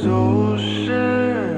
Oh, I've been asking.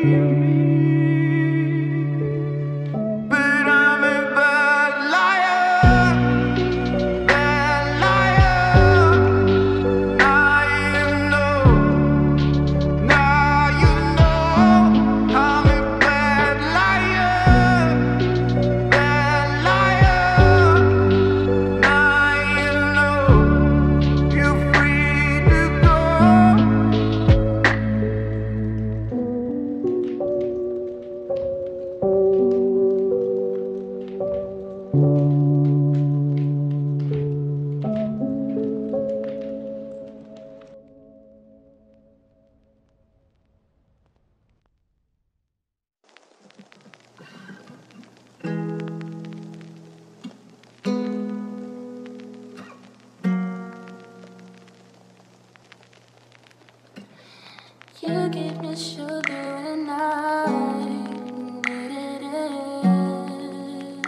You gave me sugar and I needed it.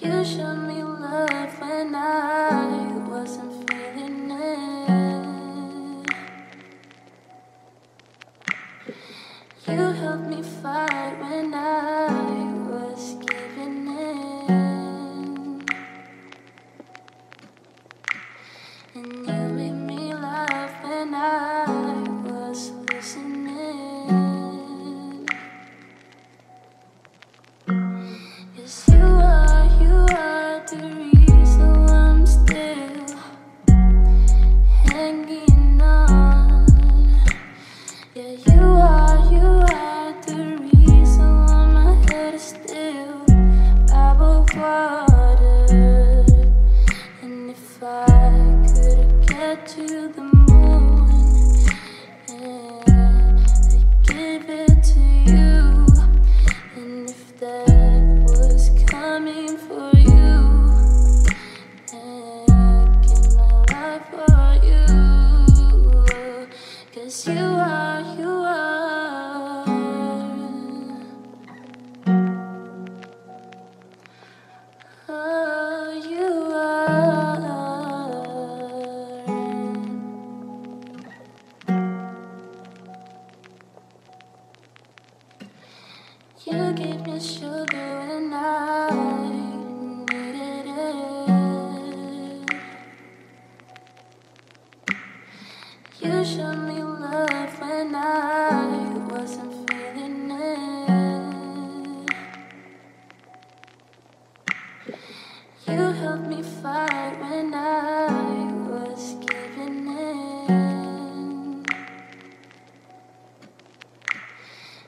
You showed me love when I wasn't feeling it. You helped me fight when I was giving in.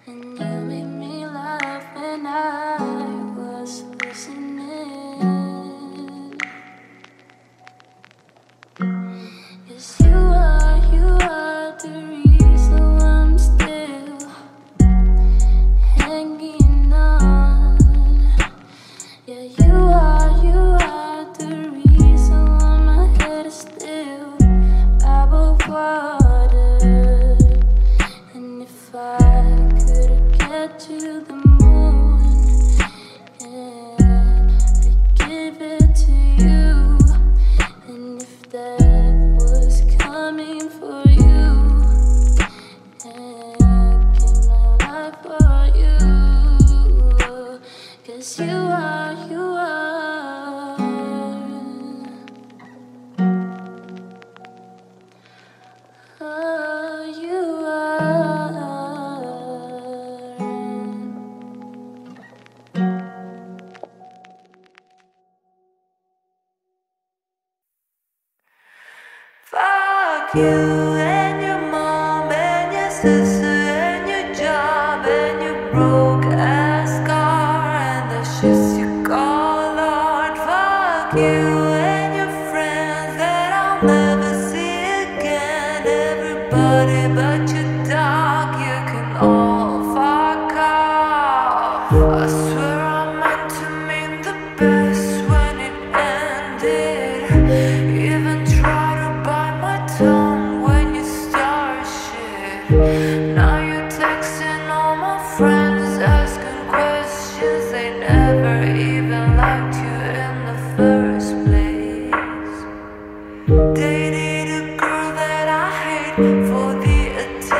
And you you and your mom and your sister and your job and your broke ass car and the shits you call art. Fuck you and your friends that I'll never see again. Everybody but your dog, you can all fuck off. I swear I meant to mean the best when it ended. Even try to bite my tongue for the attention.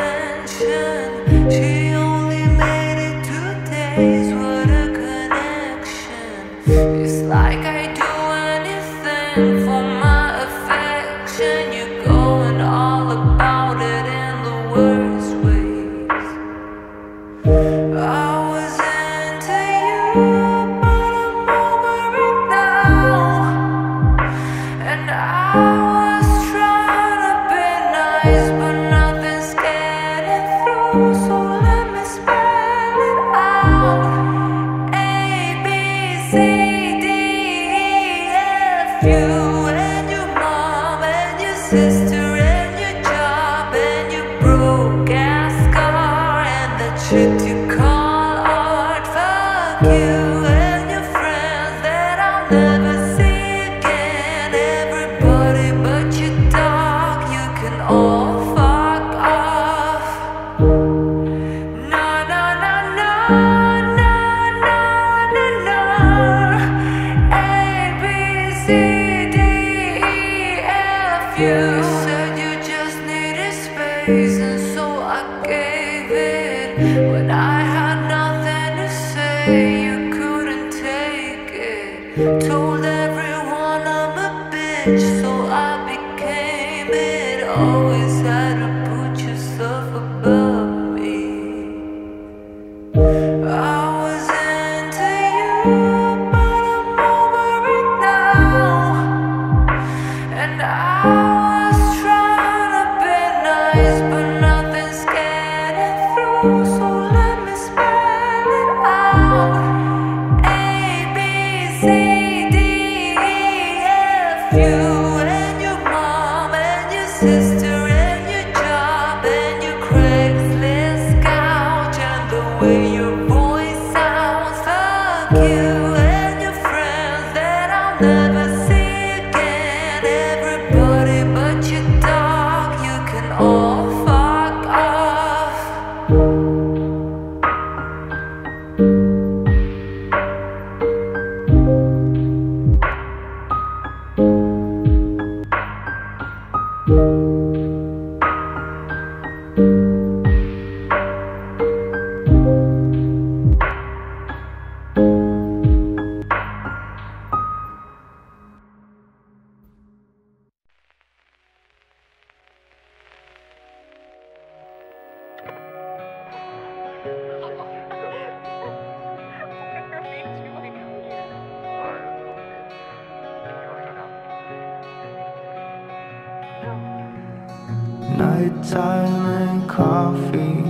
Nighttime and coffee,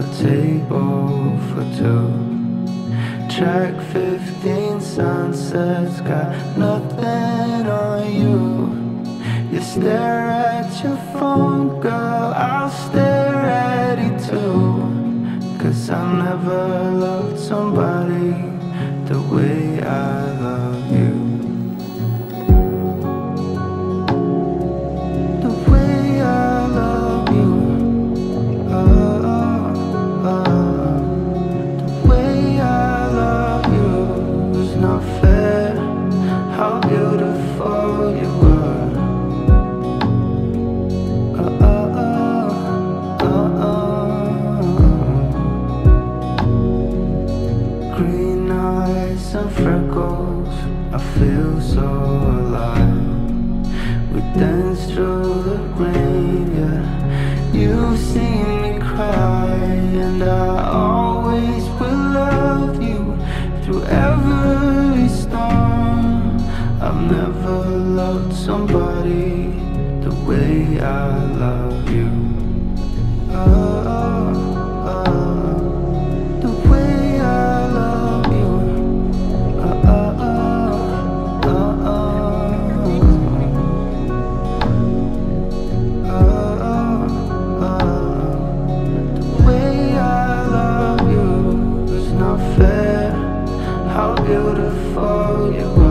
a table for two. Track 15 sunsets, got nothing on you. You stare at your phone, girl, I'll stare at it too. Cause I never loved somebody the way I love you. Somebody the way I love you. The way I love you. The way I love you is not fair. How beautiful you are.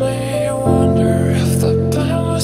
Wonder if the power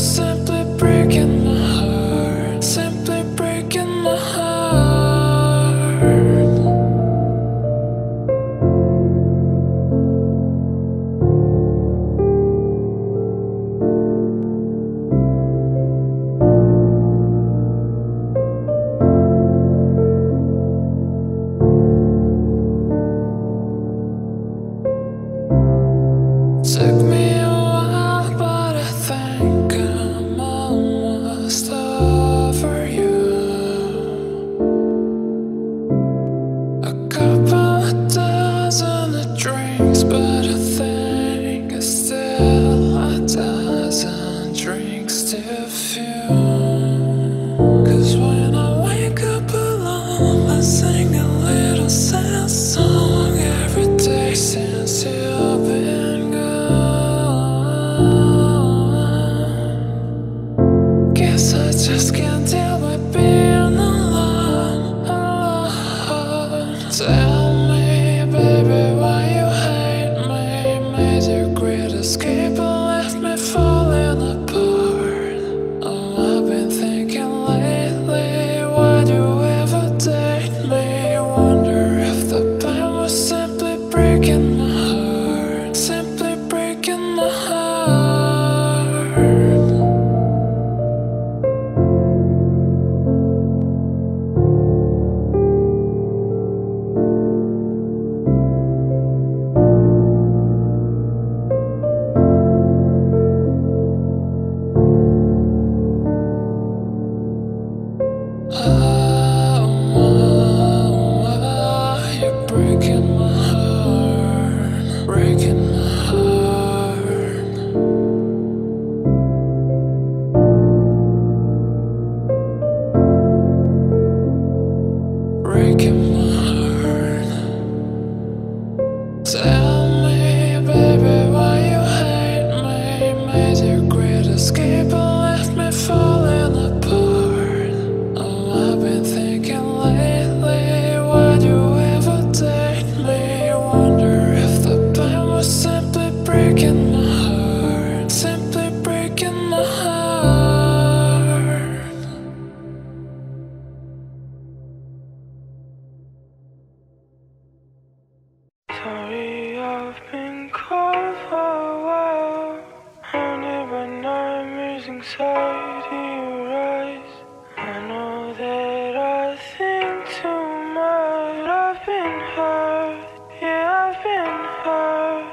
anxiety rise. I know that I think too much. I've been hurt, yeah, I've been hurt.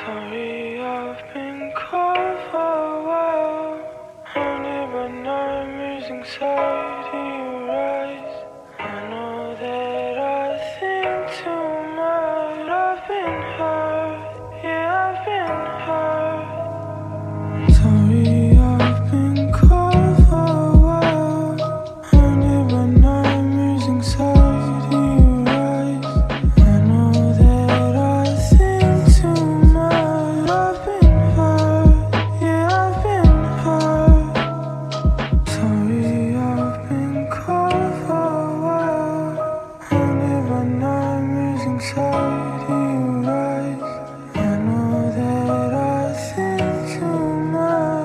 Sorry, I've been cold for a while. Haunted by nightmares, anxiety rise. I know that I think too much. I've been hurt, yeah, I've been hurt. Anxiety rise. I know that I think too much.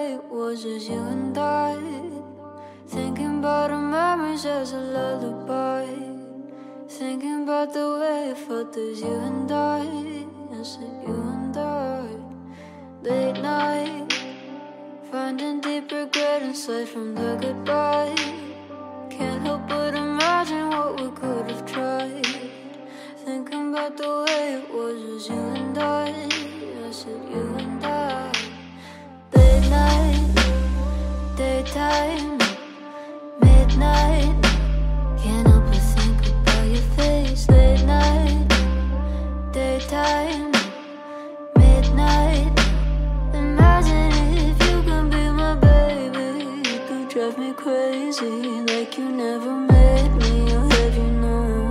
night was just you and I, thinking about our memories as a lullaby, thinking about the way it felt as you and I, said you and I. Late night, finding deep regret inside from the goodbye. Can't help but imagine what we could have tried, thinking about the way it was just you and I said you and I. Late night, daytime, midnight, can't help but think about your face. Late night, daytime, midnight, imagine if you can be my baby. You could drive me crazy like you never made me, I'll have you know.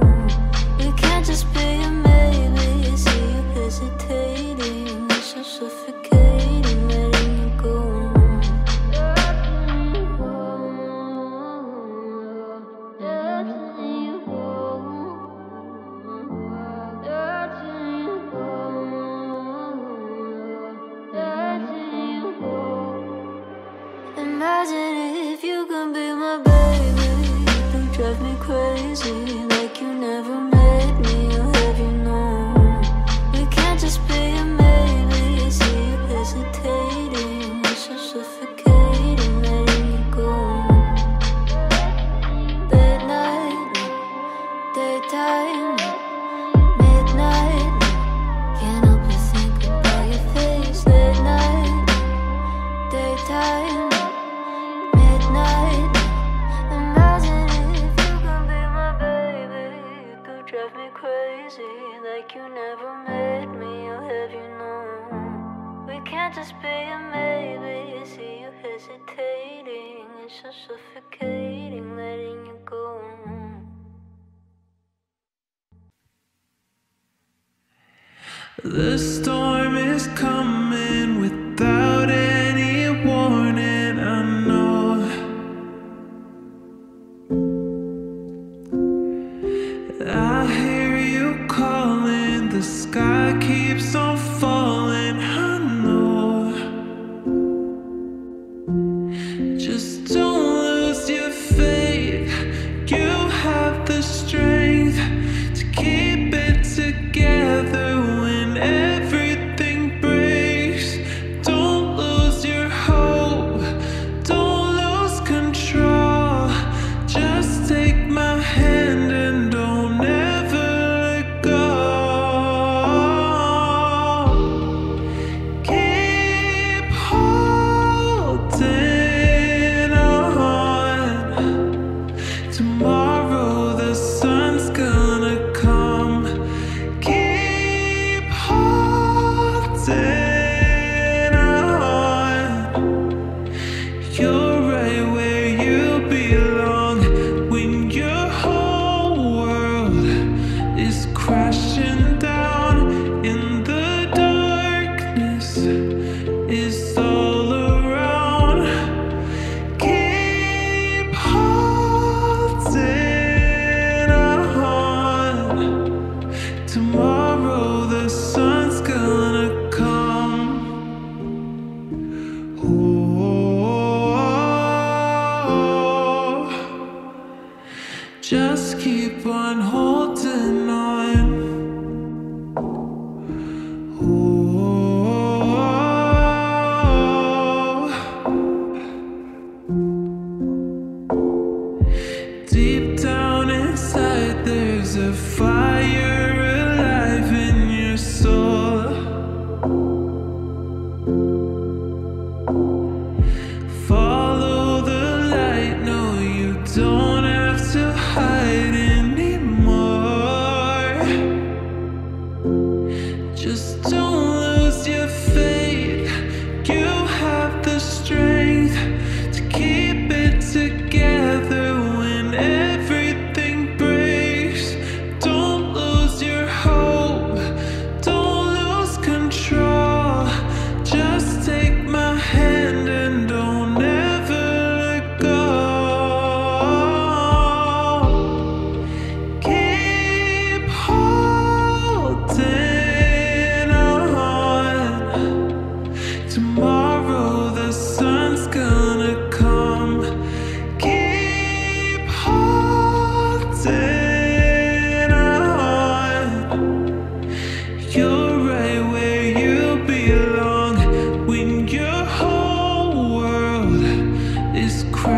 We can't just be a maybe, see you hesitating, you're so suffocating, letting you go. The storm is coming without any warning, I know. I hear you calling, the sky keeps on falling, I know. Just don't lose your faith, you have the strength to keep it together. Everything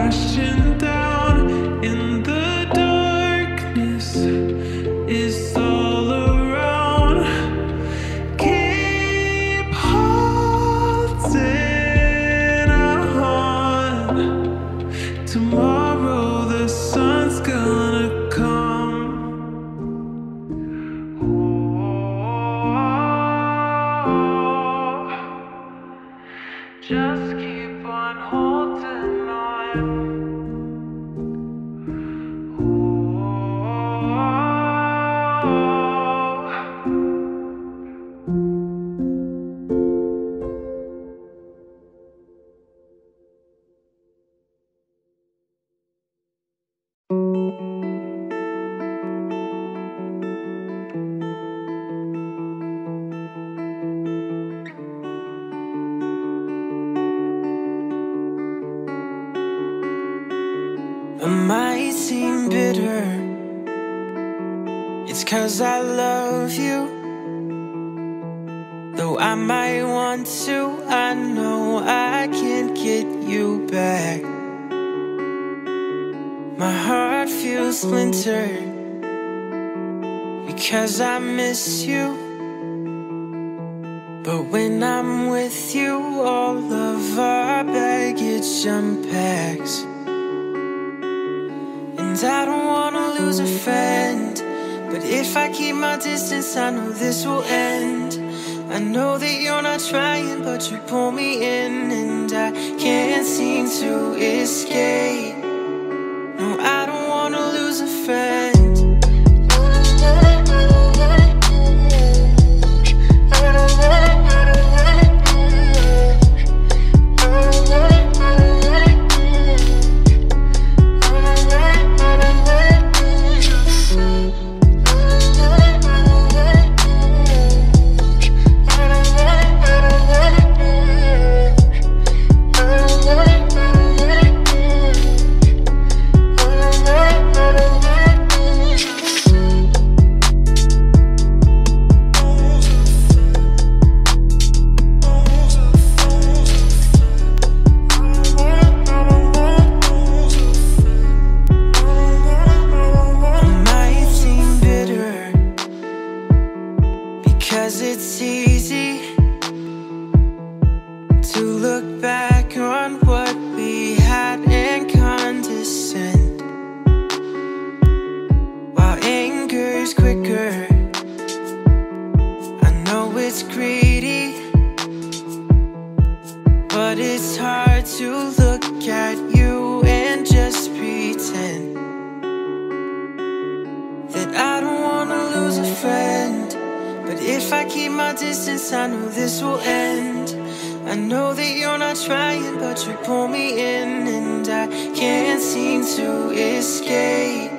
crashing down in the darkness is all around. Keep holding on. Tomorrow the sun's gonna come. Oh, just keep on holding. I might seem bitter, it's 'cause I love you. Though I might want to, I know I can't get you back. My heart feels splintered because I miss you. But when I'm with you, all of our baggage unpacks. I don't wanna lose a friend, but if I keep my distance, I know this will end. I know that you're not trying, but you pull me in, and I can't seem to escape. No, I don't wanna lose a friend. It's easy to look back on what we had and condescend, while anger's quicker. I know it's greedy, but it's hard to look at you and just pretend that I don't wanna lose a friend. But if I keep my distance, I know this will end. I know that you're not trying, but you pull me in, and I can't seem to escape.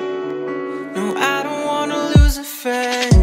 No, I don't wanna lose a friend.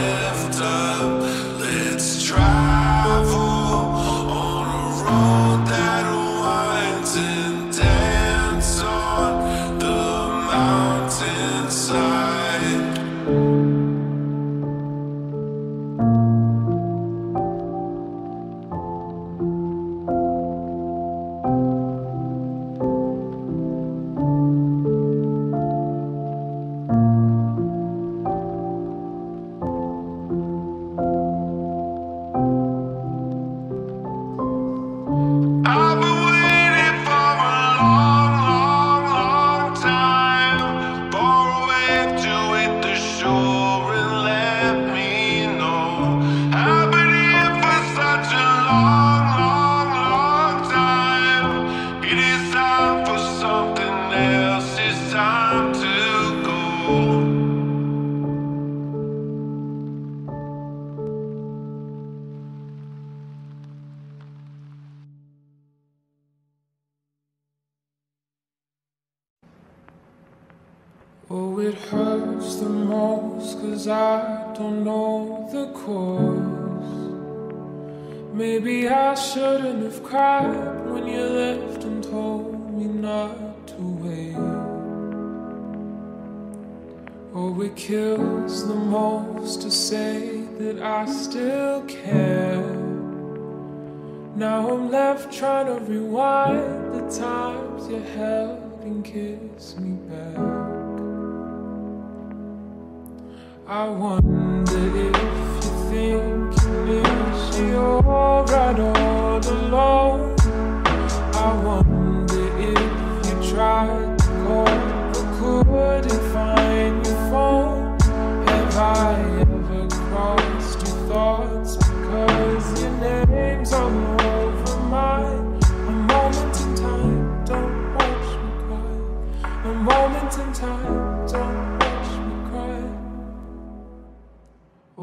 lift up. Let's travel on a road that winds and dance on the oh, it hurts the most 'cause I don't know the cause. Maybe I shouldn't have cried when you left and told me not to wait. Oh, it kills the most to say that I still care. Now I'm left trying to rewind the times you held and kissed me back. I wonder if you think you miss me, you're right all alone. I wonder if you tried to call but couldn't find your phone. Have I ever crossed your thoughts because your name's all over mine? A moment in time, don't watch me cry. A moment in time, don't.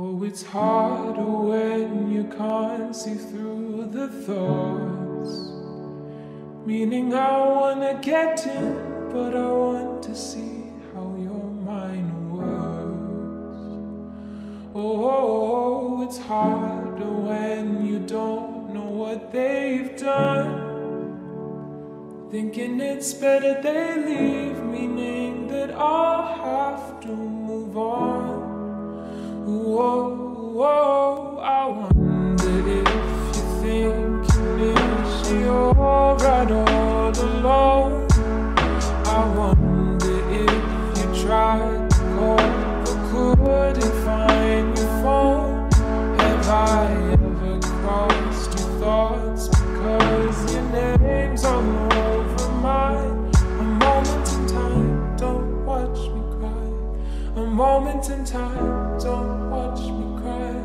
Oh, it's harder when you can't see through the thoughts. Meaning I wanna get in, but I want to see how your mind works. Oh, it's harder when you don't know what they've done. Thinking it's better they leave, meaning that I'll have to move on. Whoa, whoa, I wonder if you think you miss me, you're right all alone. I wonder if you tried to call but couldn't find your phone. Have I ever crossed your thoughts because your name's all over mine? A moment in time, don't watch me cry. A moment in time, don't watch me cry.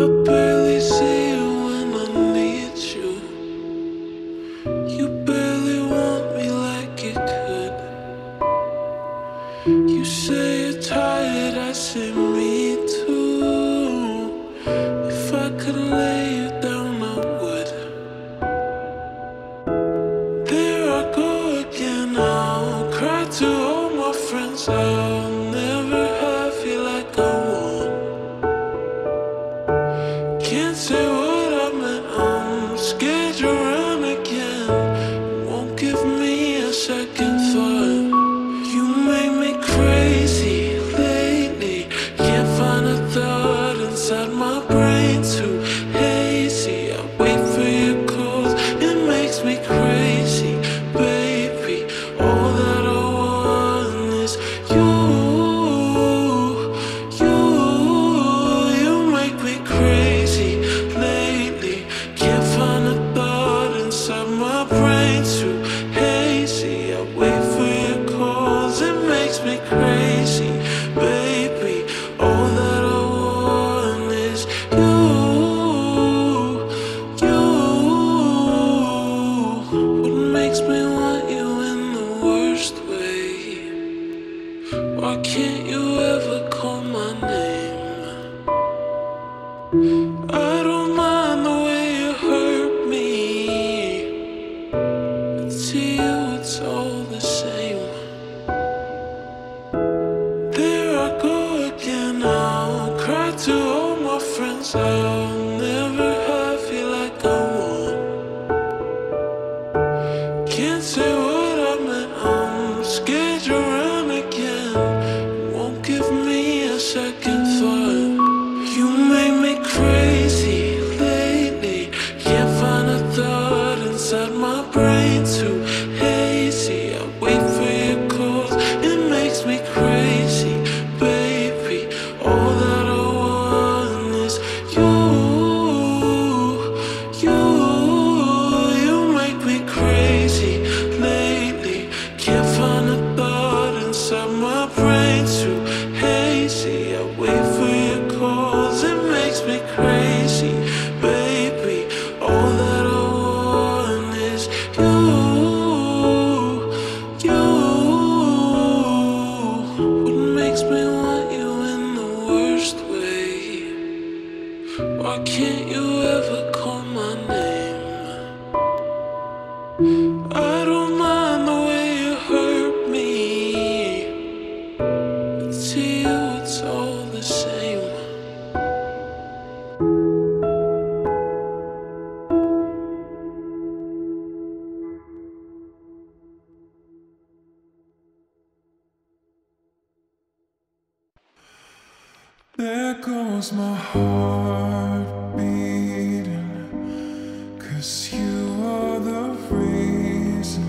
I barely see you when I need you. You barely want me like you could. You say you're tired, I say me too. If I could lay you down, I would. There I go. I'll cry to all my friends. I'll never have you like I want. Can't say what I meant. I'm scared you're around again. Won't give me a second thought. You make me crazy lately. Can't find a thought inside my brain. Too hazy. I wait for your calls. It makes me crazy. See you, it's all the same. get your arm again. Won't give me a second thought. You make me crazy lately. Can't find a thought inside my brain, too hazy. I wait for your calls, it makes me crazy, baby. All that I want is you. You make me crazy lately. Can't find a thought inside my brain, too hazy. I wait for your calls, it makes me crazy, baby. All that I want is you. What makes me want you in the worst way? Why can't you ever call my name? I don't mind the way you hurt me, but to you it's all the same. There goes my heart beating, 'cause you are the reason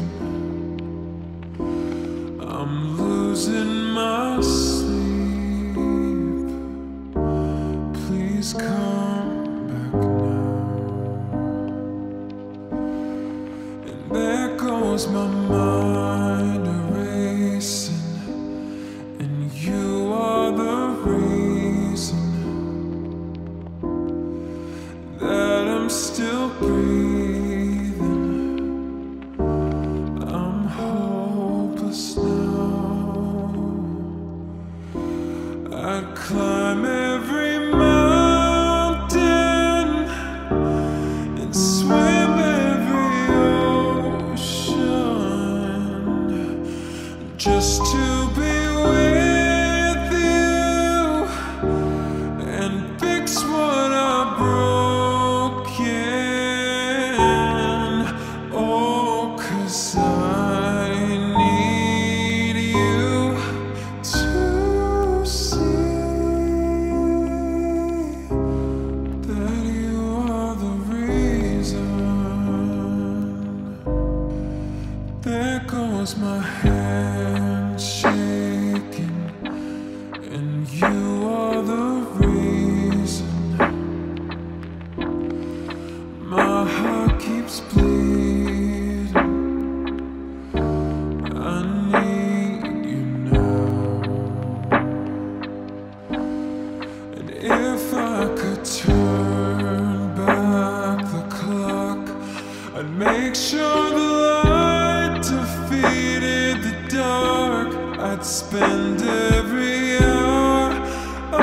I'm losing my sleep. Please come back now. And there goes my mind erasing, and you are the reason that I'm still breathing. I'd climb every mountain and swim every ocean just to be with you and fix what I've broken. Oh, 'cause I need you to see my hand shaking, and you are the reason my heart keeps bleeding. I need you now, and if I could turn back the clock, I'd make sure the light defeated the dark. I'd spend every hour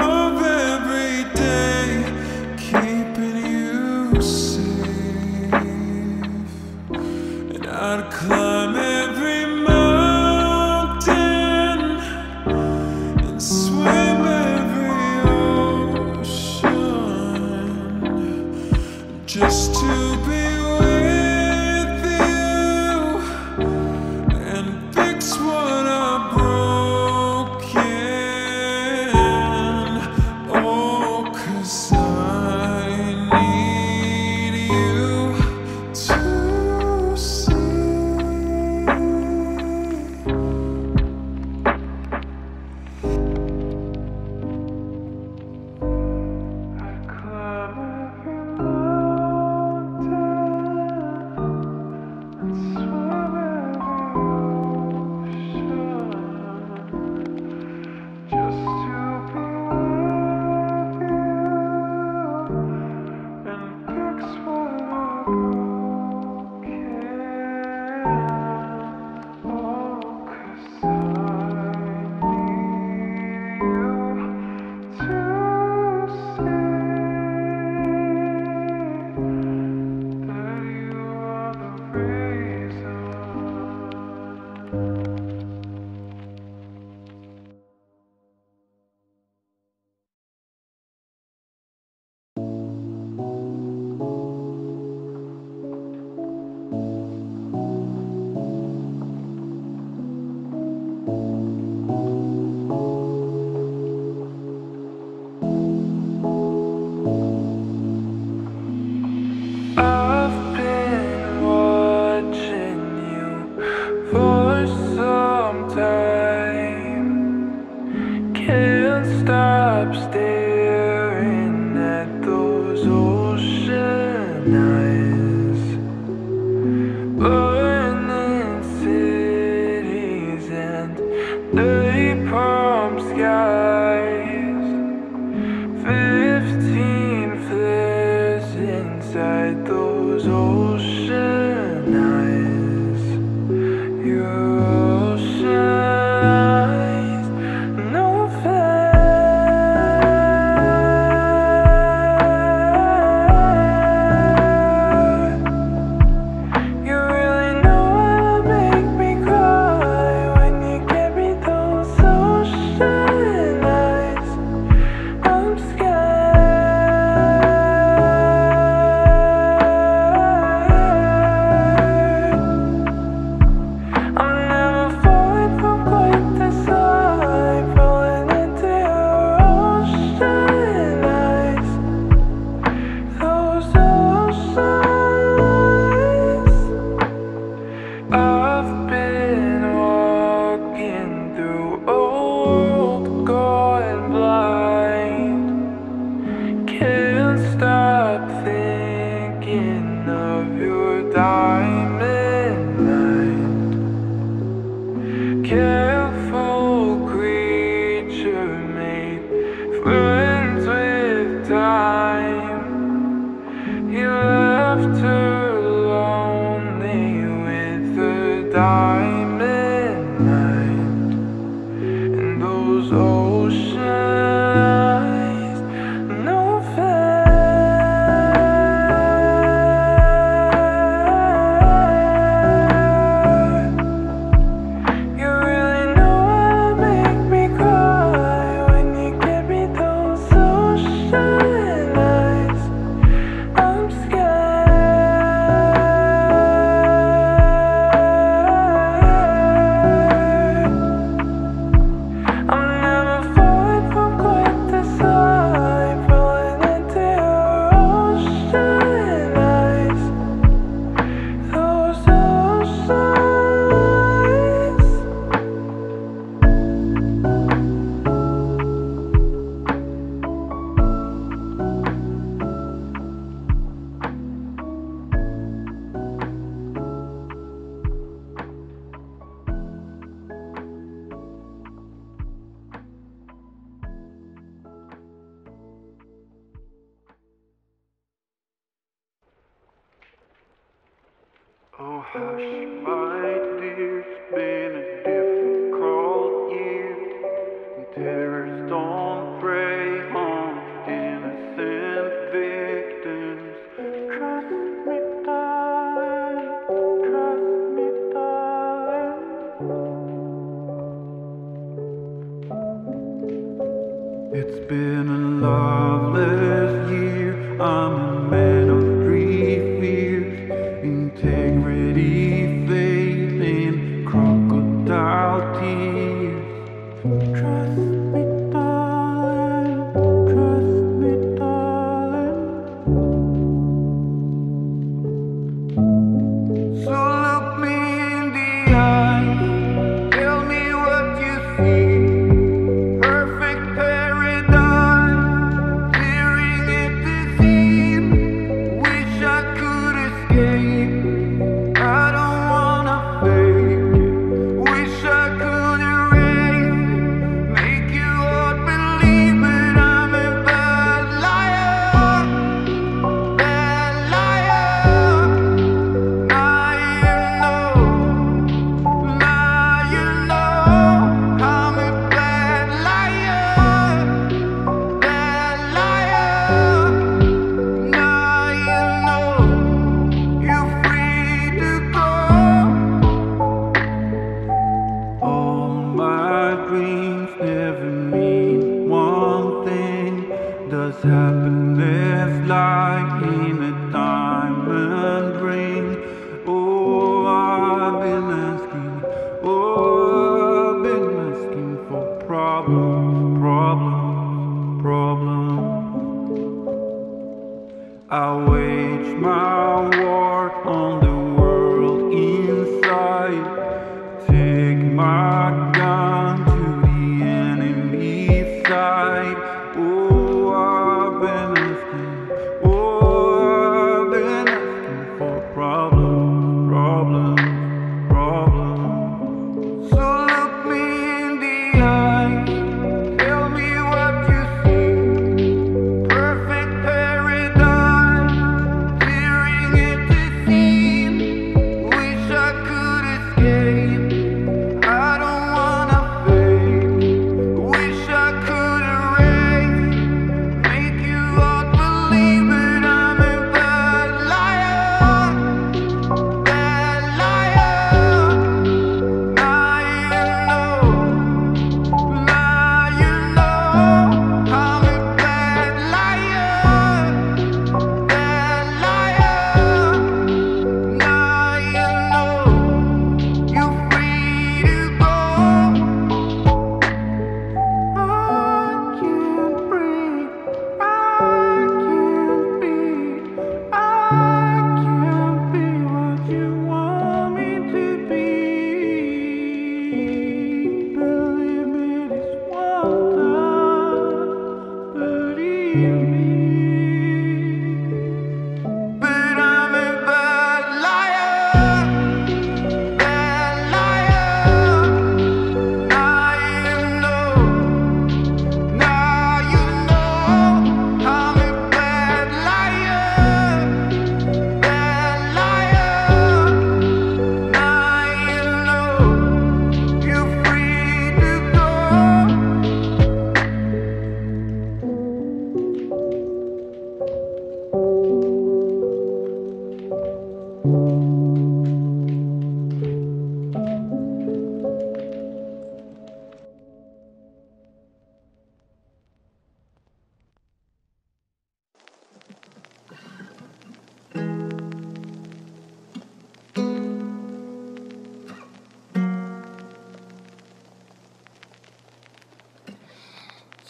of every day keeping you safe, and I'd climb every mountain and swim every ocean just to be with you. What I've broken. stop staring at those ocean eyes, burning cities and dirty palm skies. 15 flares inside those ocean eyes. Your ocean of your diamond light. Careful creature made friends with time. He left her lonely with her diamond light and those oceans. Oh, hush, my dear, it's been a difficult year, and terrors don't prey on innocent victims. Trust me, darling. It's been a loveless year, I'm a man. Integrity fades in crocodile tears. Trust me, darling, so look me in the eye, tell me what you see. Perfect paradise, staring at the sea. Wish I could escape, happiness like in a diamond ring. Oh, I've been asking, oh, I've been asking for problems. I wage my war on the world inside. Take my gun to the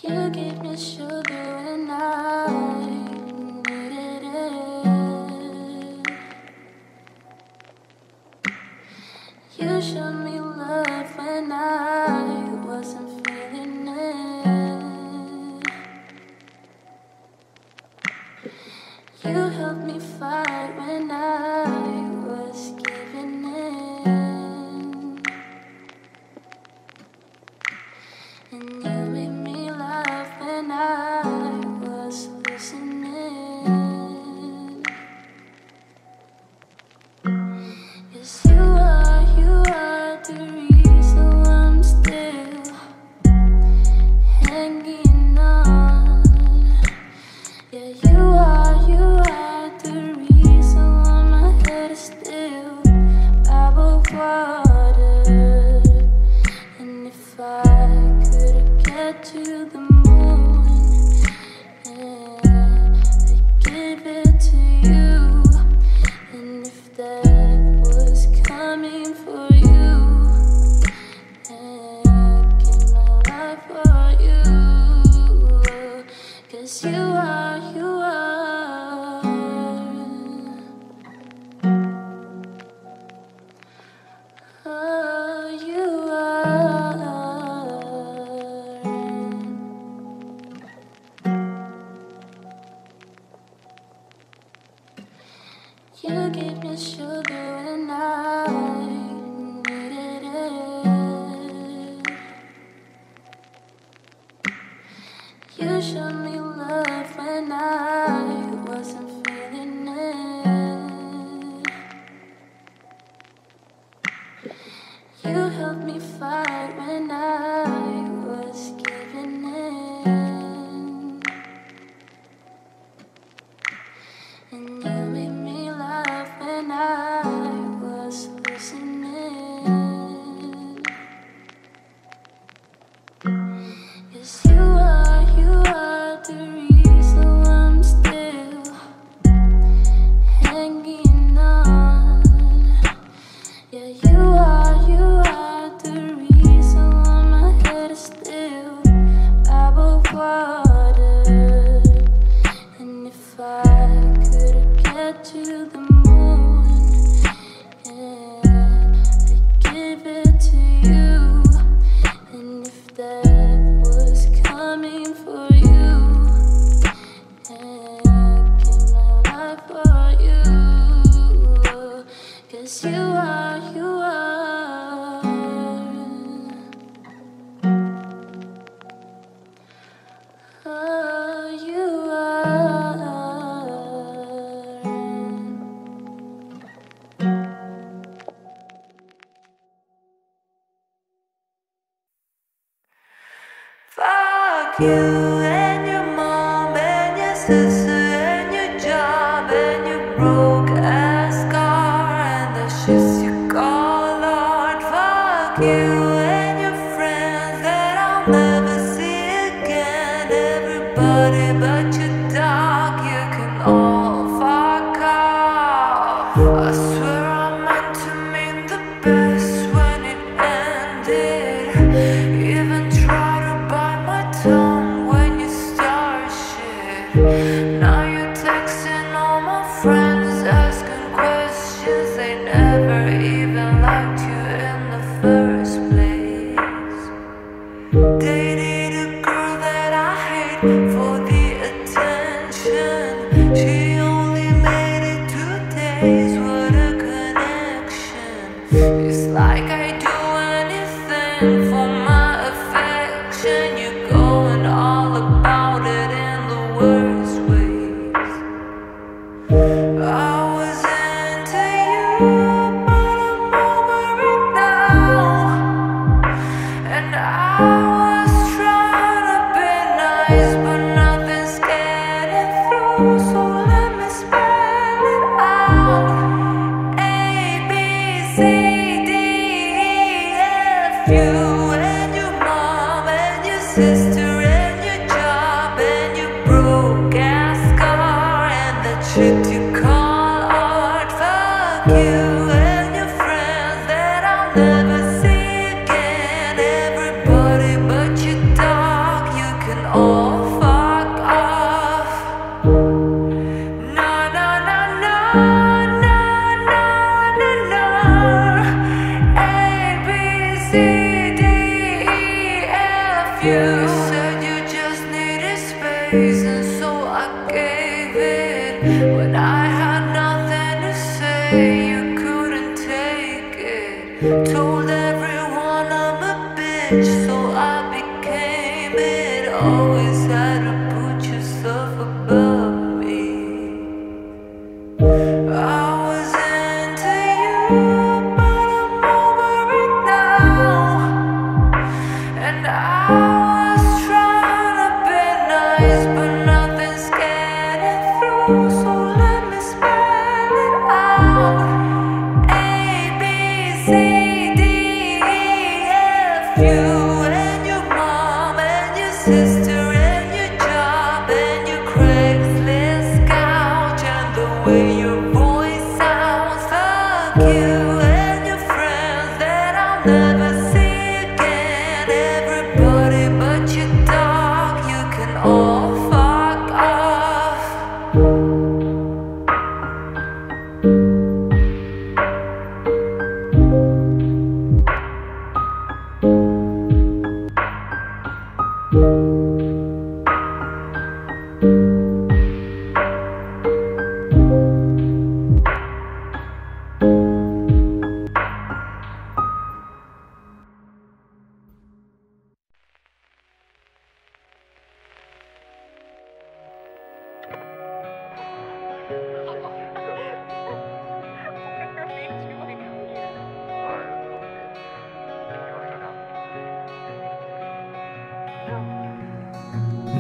You give me sugar and I needed it. You showed me love when I wasn't feeling it. You helped me fight when I was giving in. And you gave me sugar and I needed it. You showed me love when I wasn't feeling it. You helped me fight when I was giving in. And you fuck you and your mom and your sister and your job and your broke ass car and the shits you call art. Fuck you and your friends that I'll never see again. Everybody but your dog, you can all fuck off. I swear I meant to mean the best when it ended. Even try to buy my tongue. Now you're texting all my friends, asking questions. They never even liked you in the first place. Dated a girl that I hate for the attention.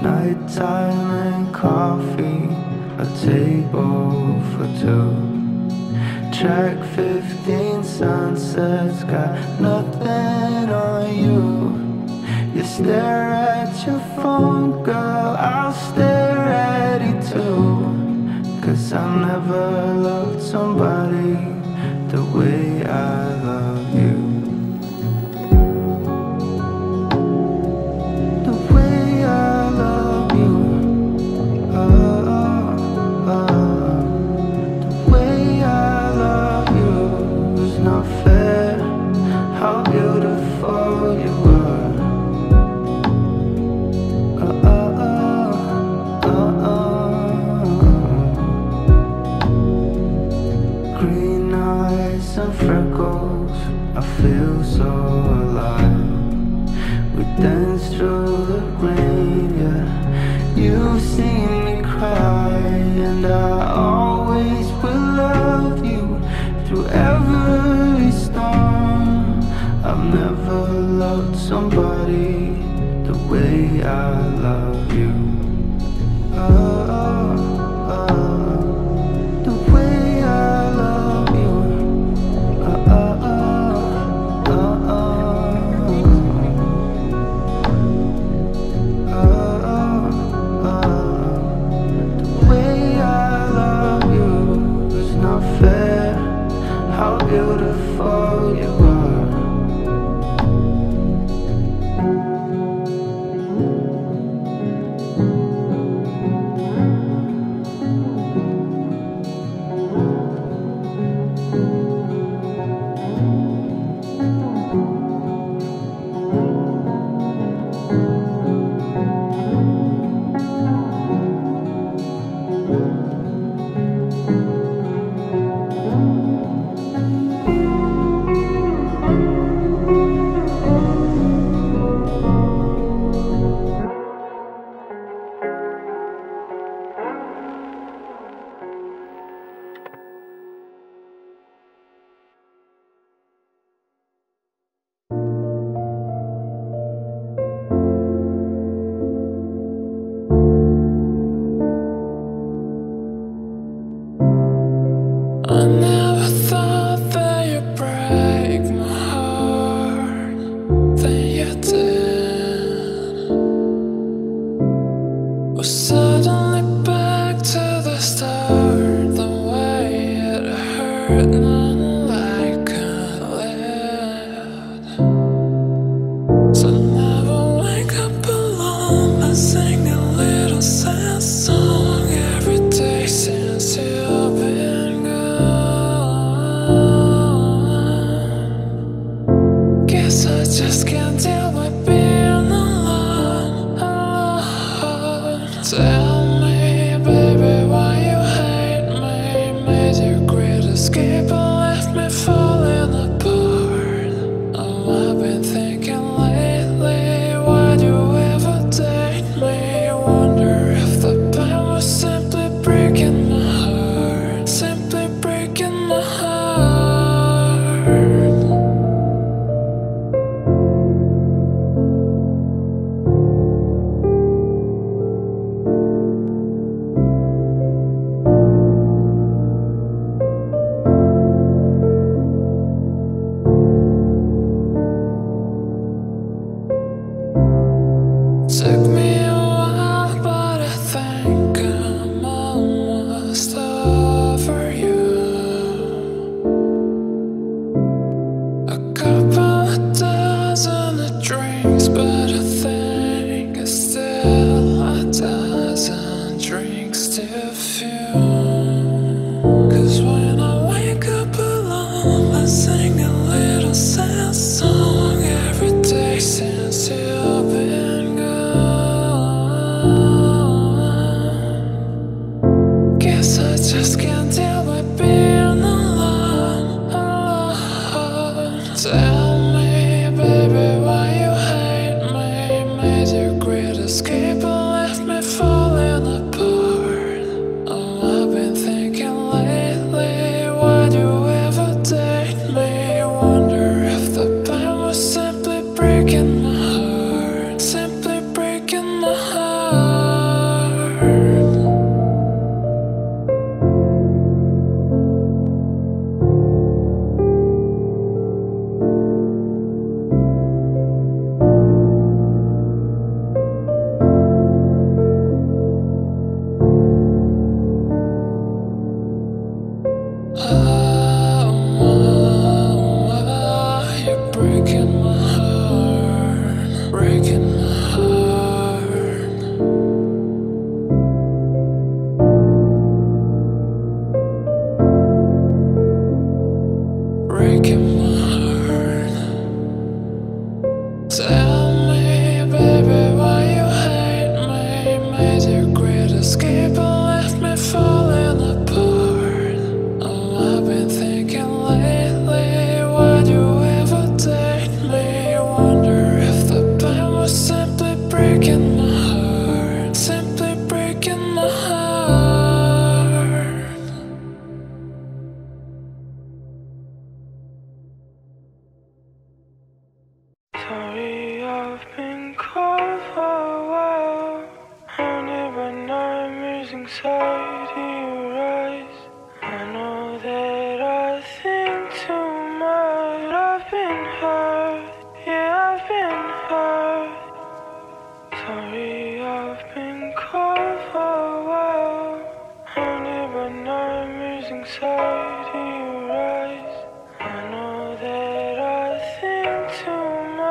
Nighttime and coffee, a table for two. Track 15 sunsets, got nothing on you. You stare at your phone, girl, I'll stare at it too. Cause I never loved somebody the way I love you. Somebody the way I love you. The way I love you. The way I love you is not fair. How beautiful you are. Tell me, baby, why you hate me? Made your great escape and left me falling apart. Oh, I've been thinking lately, why'd you ever date me? Wonder if the pain was simply breaking my heart. Simply breaking my heart. Took me a while, but I think I'm almost over you. A couple of dozen of drinks, but I think it's still a dozen drinks too few. 'Cause when I wake up alone, I sing a little sad song every day since you've been. Guess I just can't deal with being alone, alone. Tell me, baby, why you hate me? Made your great escape and left me falling apart. Oh, I've been thinking lately, why'd you ever date me? Wonder if the pain was simply breaking my heart. Simply breaking my heart. You're breaking my heart, breaking my heart, breaking my heart. Tell me, baby, why you hate me? Made your great escape and left me falling apart. Oh, I've been thinking lately, why'd you ever date me? Wonder if the pain was simply breaking my heart. Simply breaking my heart. Sorry, I've been cold for a while. Haunted by nightmares, anxiety rise. I know that I think too much. I've been hurt, yeah, I've been hurt. Sorry, I've been cold for a while. Haunted by nightmares, anxiety rise. I know that I think too much.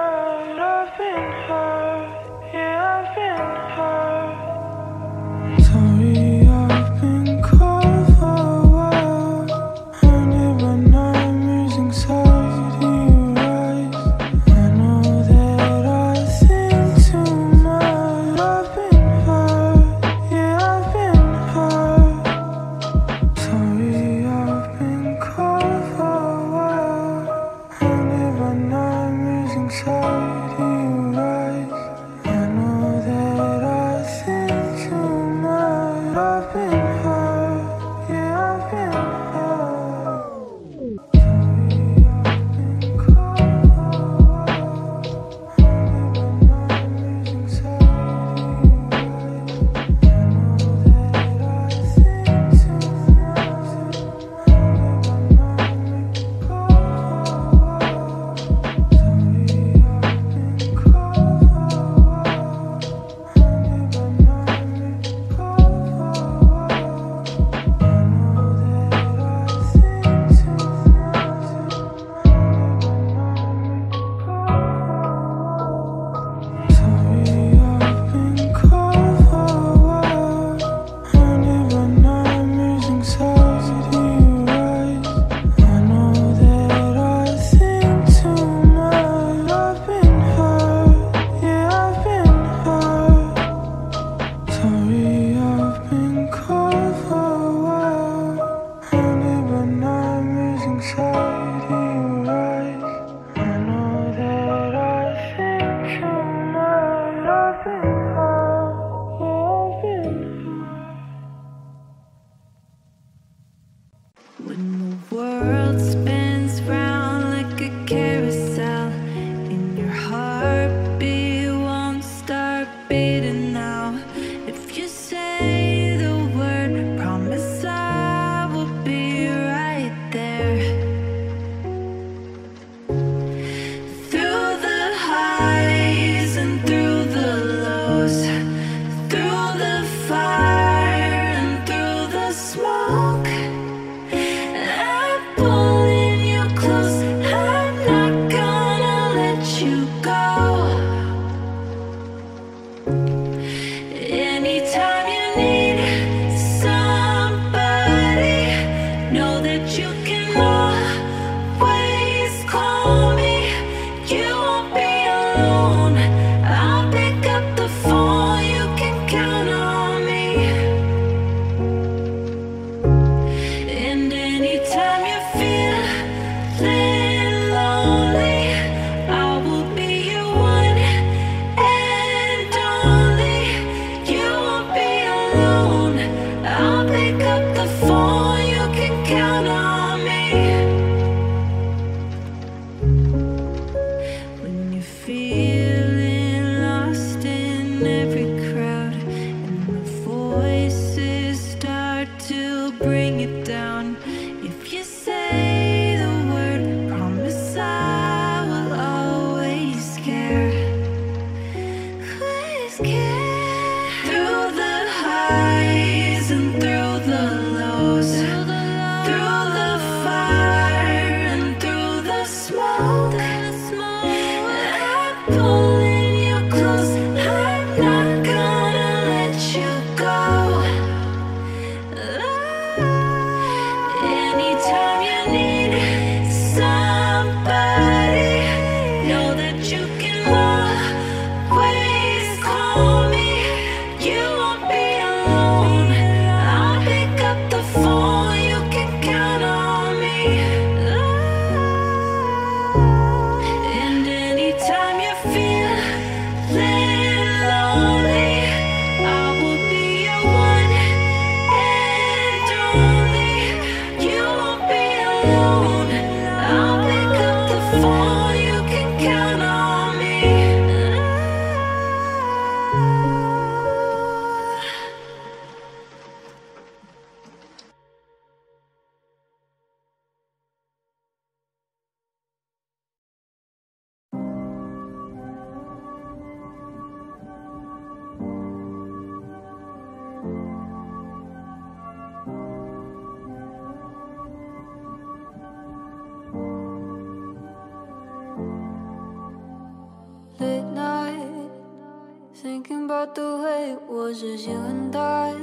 Thinking about the way it was as you and I.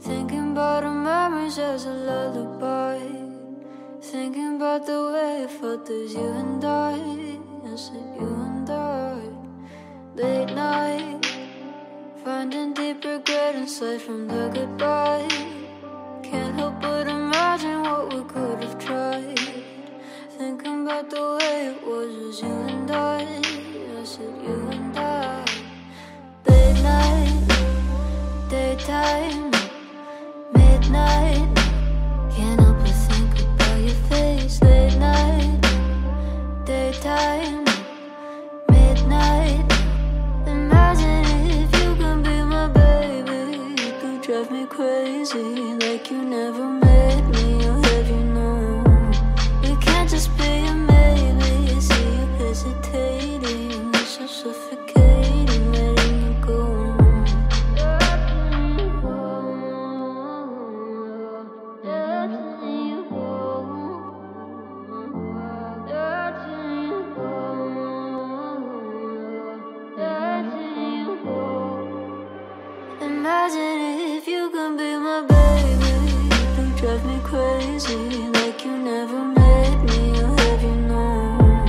Thinking about our memories as a lullaby. Thinking about the way it felt as you and I. I said you and I. Late night, finding deep regret inside from the goodbye. Can't help but imagine what we could have tried. Thinking about the way it was as you and I said you and I. Late night, daytime, midnight. Can't help but think about your face. Late night, daytime, midnight. Imagine if you can be my baby. You drive me crazy like you never made me. Or have you known? You can't just be a maybe. See you hesitating, you're so suffocating, letting you go. Imagine if you can be my baby. You drive me crazy like you never made me. Or have you known?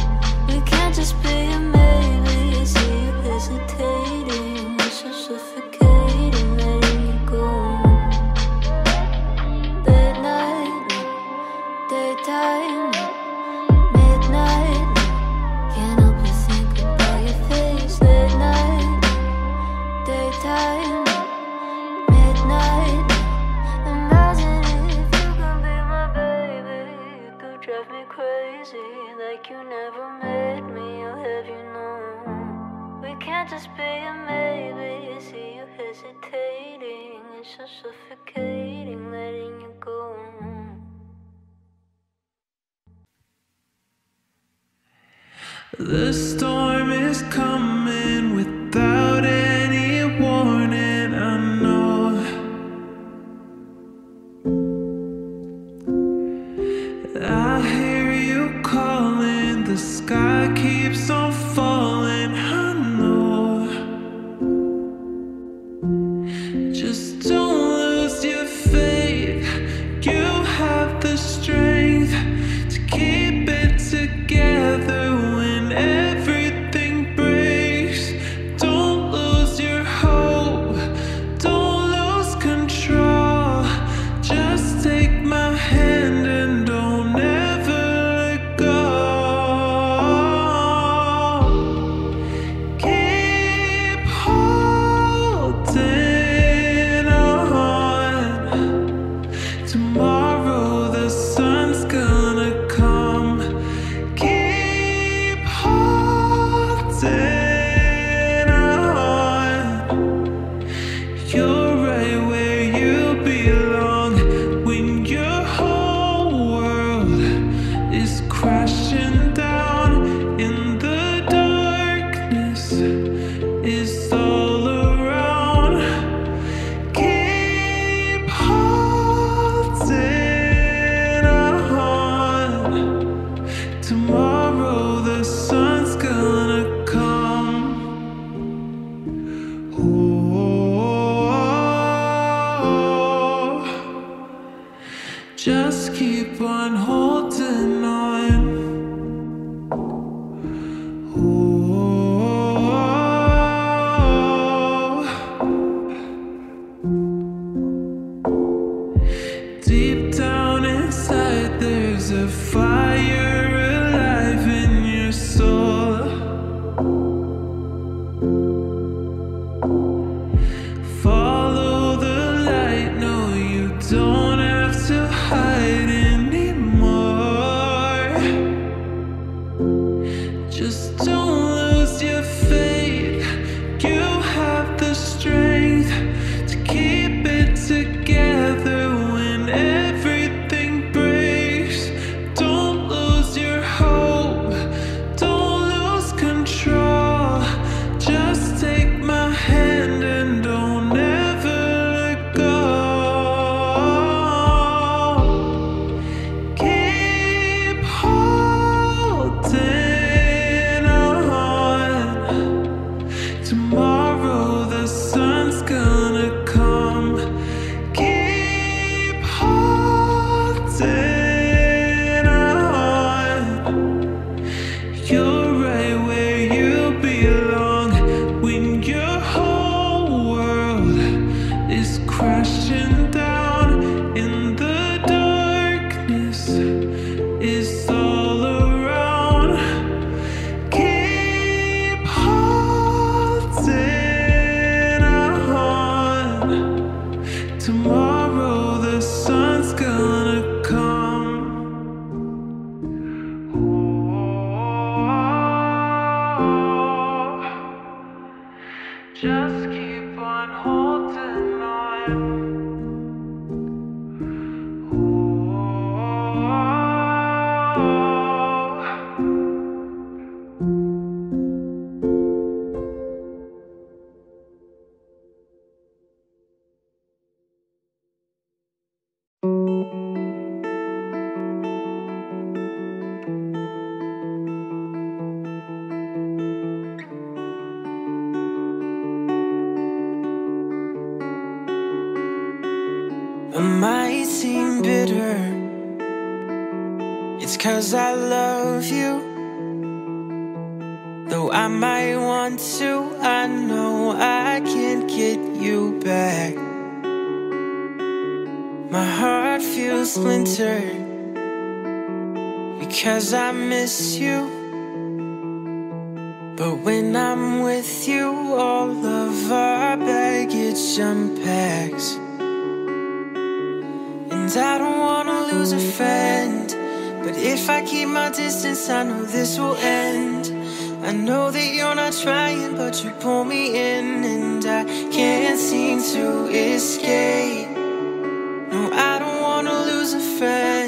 You can't just be a maybe. See you hesitating, you're so suffocating, letting you go. Late night, daytime, midnight. Can't help but think about your face. Late night, daytime, midnight. Imagine if you can be my baby. You could drive me crazy like you never made me. Or have you known? We can't just be a maybe. See you hesitating, it's so suffocating, letting you go. The storm is coming without any warning, I know. I hear you calling, the sky keeps on falling, I know. Just don't lose your faith, you have the strength to keep it together when everything breaks. Don't lose your hope, don't lose control, just take my hand and don't. Just keep on holding on. Ooh. Deep down inside, there's a fire alive in your soul. Follow the light, no, you don't to hide anymore. Just don't lose your faith. You have the strength to keep it together when everything breaks. Don't lose your hope, don't lose control, just take my hand and don't ever. Tomorrow Just keep on holding on. It's 'cause I love you. Though I might want to, I know I can't get you back. My heart feels splintered because I miss you. But when I'm with you, all of our baggage unpacks. And I don't wanna lose a friend, but if I keep my distance, I know this will end. I know that you're not trying, but you pull me in, and I can't seem to escape. No, I don't wanna lose a friend.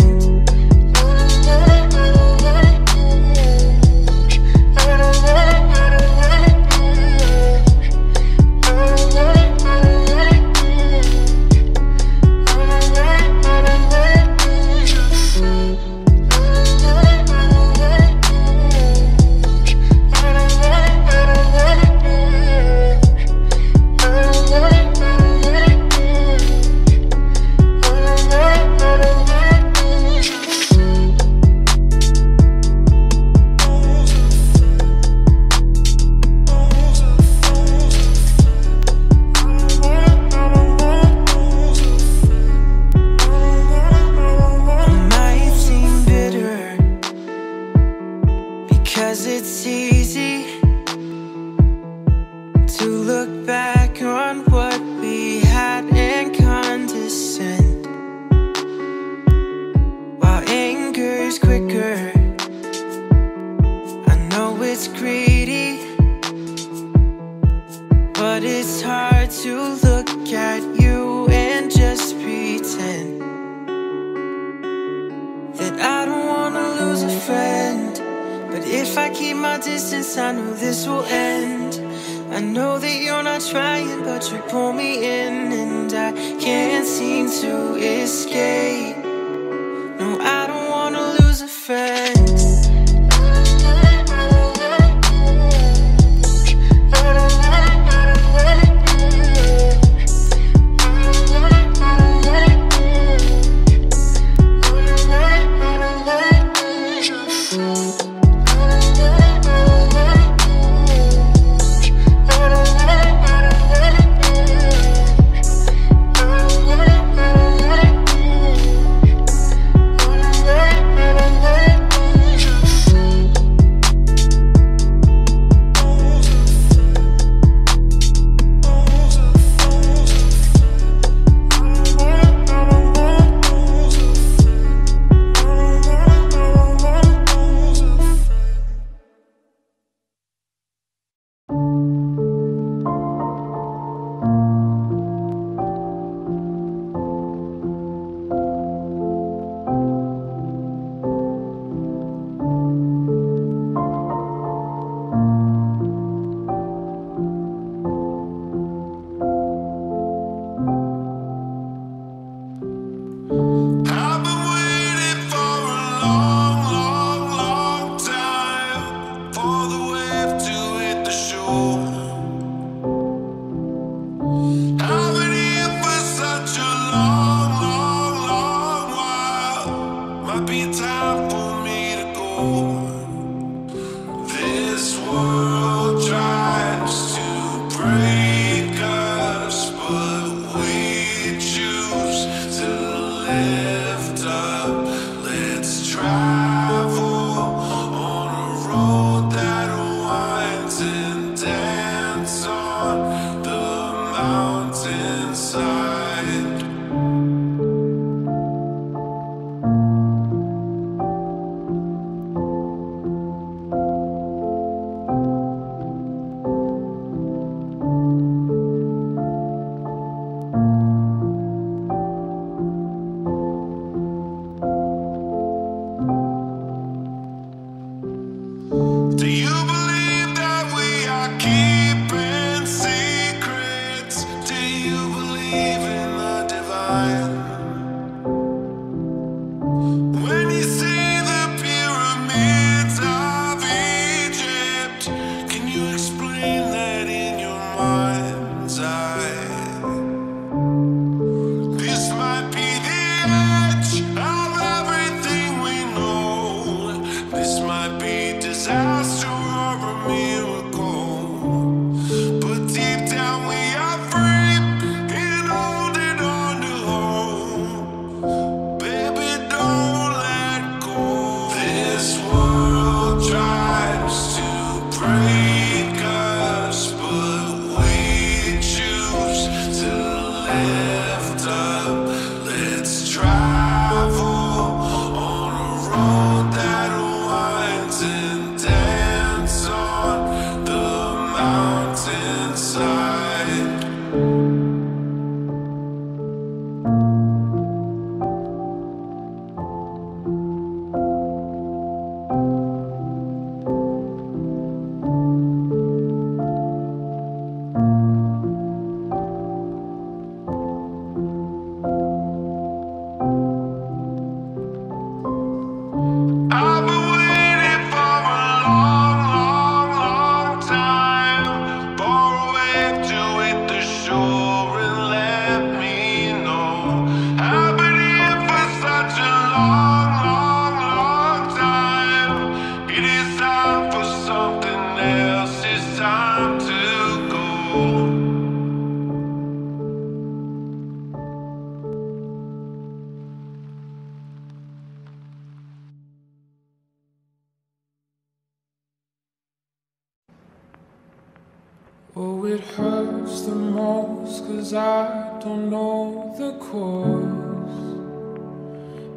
Oh, it hurts the most 'cause I don't know the cause.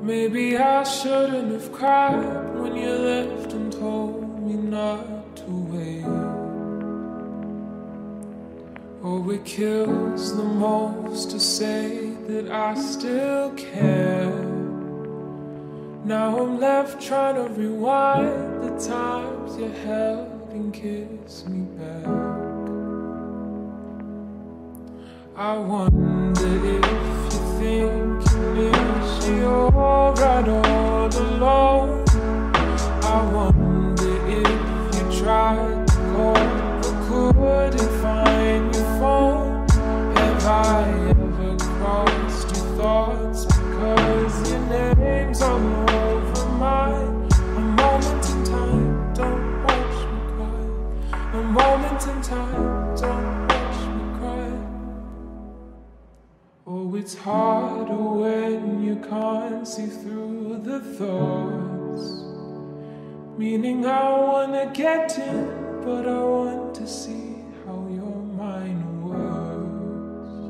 Maybe I shouldn't have cried when you left and told me not to wait. Oh, it kills the most to say that I still care. Now I'm left trying to rewind the times you held and kissed me back. I wonder if you think you miss me all right all alone. I wonder if you tried to call but couldn't find your phone. Have I ever crossed your thoughts because your name's all over mine? A moment in time, don't watch me cry. A moment in time, don't. Oh, it's harder when you can't see through the thoughts. Meaning I wanna get in, but I want to see how your mind works.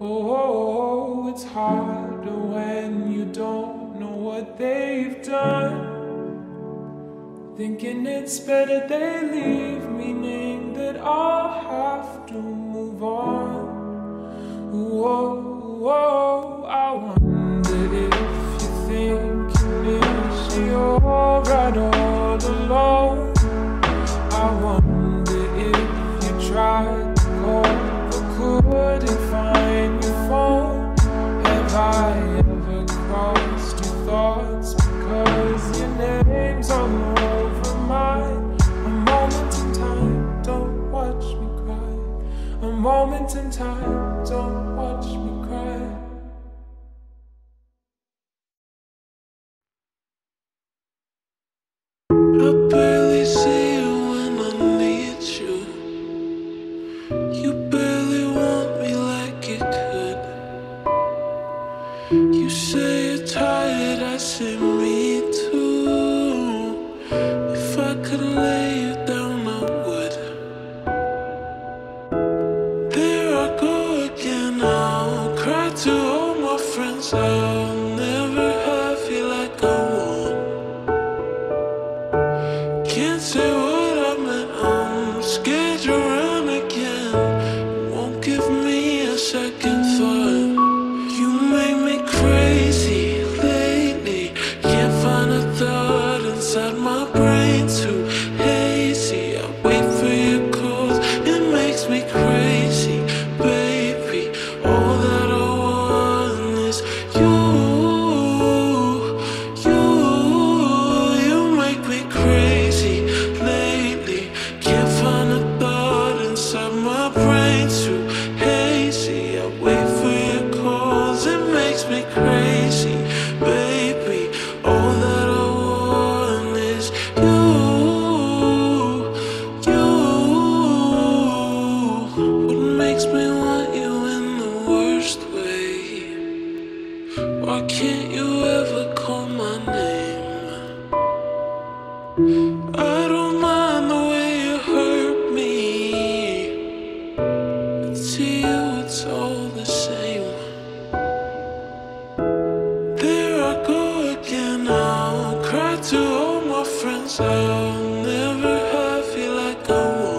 Oh, it's harder when you don't know what they've done. Thinking it's better they leave, meaning that I'll have to move on. Whoa, whoa, I wonder if you think you miss me all right all alone. I wonder if you tried to call but couldn't find your phone. Have I ever crossed your thoughts because your name's all over mine? A moment in time, don't watch me cry. A moment in time, don't watch me cry. I barely see you when I need you. You barely want me like you could. You say you're tired, I say me too. If I could lay you down, I would. There I go. I'll cry to all my friends. I'll never have you like I want. Can't say what I meant. I'm scared you'll run again. Won't give me a second thought. You make me crazy lately. Can't find a thought inside my brain. Too hazy. I wait for your calls. It makes me crazy. Why can't you ever call my name? I don't mind the way you hurt me. But to you it's all the same. There I go again. I'll cry to all my friends. I'll never have you like I want.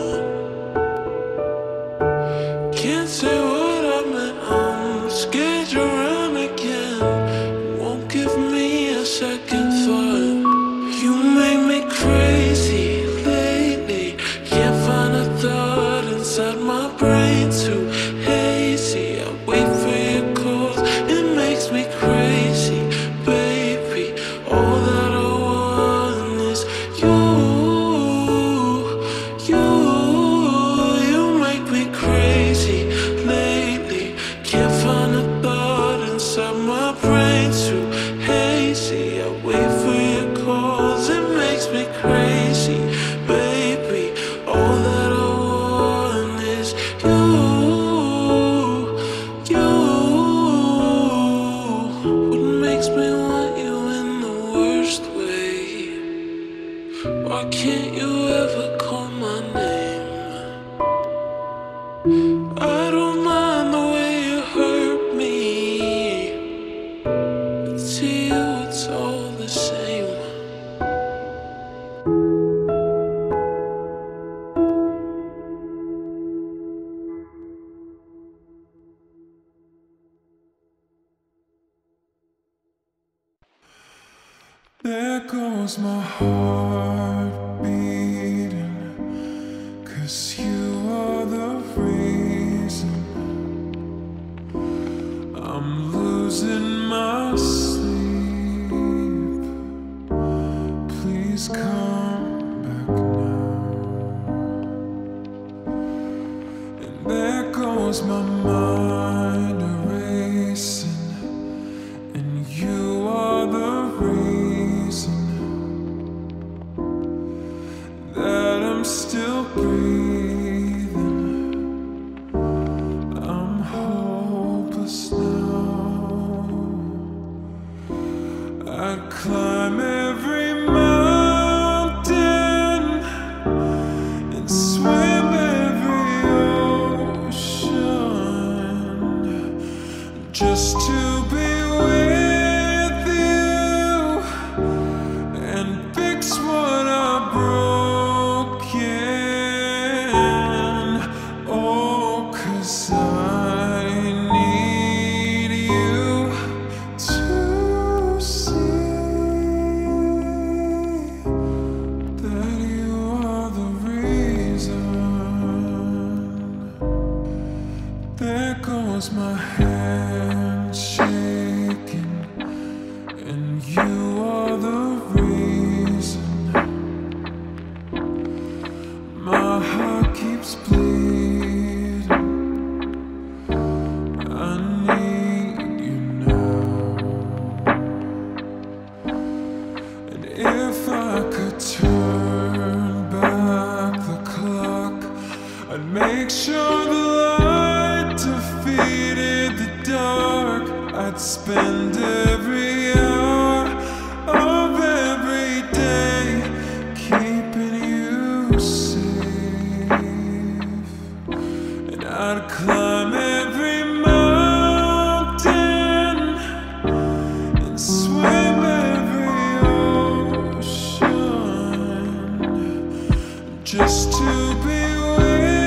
can't say what I meant. I'm scared you're around again. Won't give me a second thought. You make me crazy lately. Can't find a thought inside my brain, too hazy. I wait for your calls. It makes me crazy, baby. All that I want is you. You make me crazy lately. Can't find a thought inside my brain, too hazy. I wait for your calls. It makes me crazy, baby. All that I want is you. What makes me want you in the worst way? Why can't you ever call my name? I don't mind the way you hurt me. But to you, it's all the same. There goes my heart beating, 'cause you are the reason I'm losing my sleep. Please come back now. And there goes my mind erasing, and you are the that I'm still breathing. I'm hopeless now. I'd climb every mountain and swim every ocean just to be with you and fix what I broke. There goes my hand shaking, and you are the reason my heart keeps bleeding. I need you now. And if I could turn back the clock, I'd make sure the light defeated the dark. I'd spend every hour of every day keeping you safe. And I'd climb every mountain and swim every ocean just to be with you.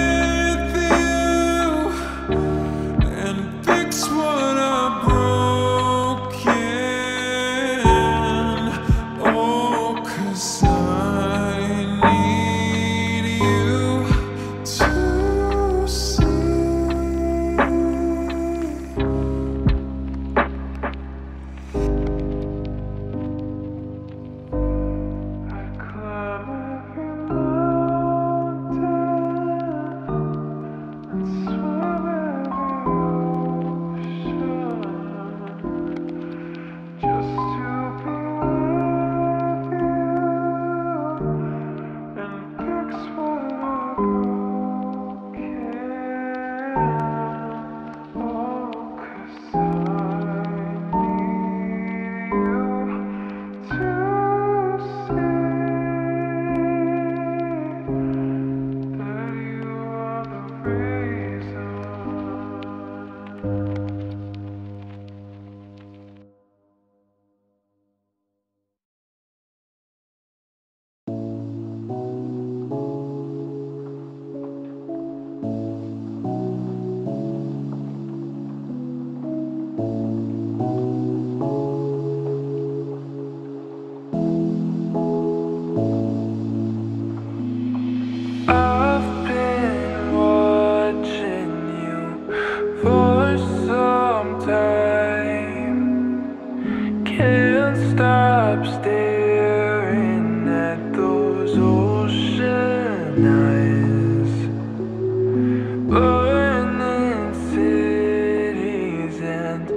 burning cities and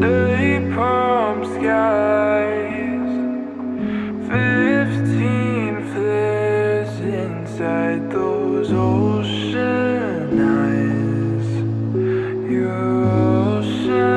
dirty palm skies, 15 flares inside those ocean eyes, your ocean.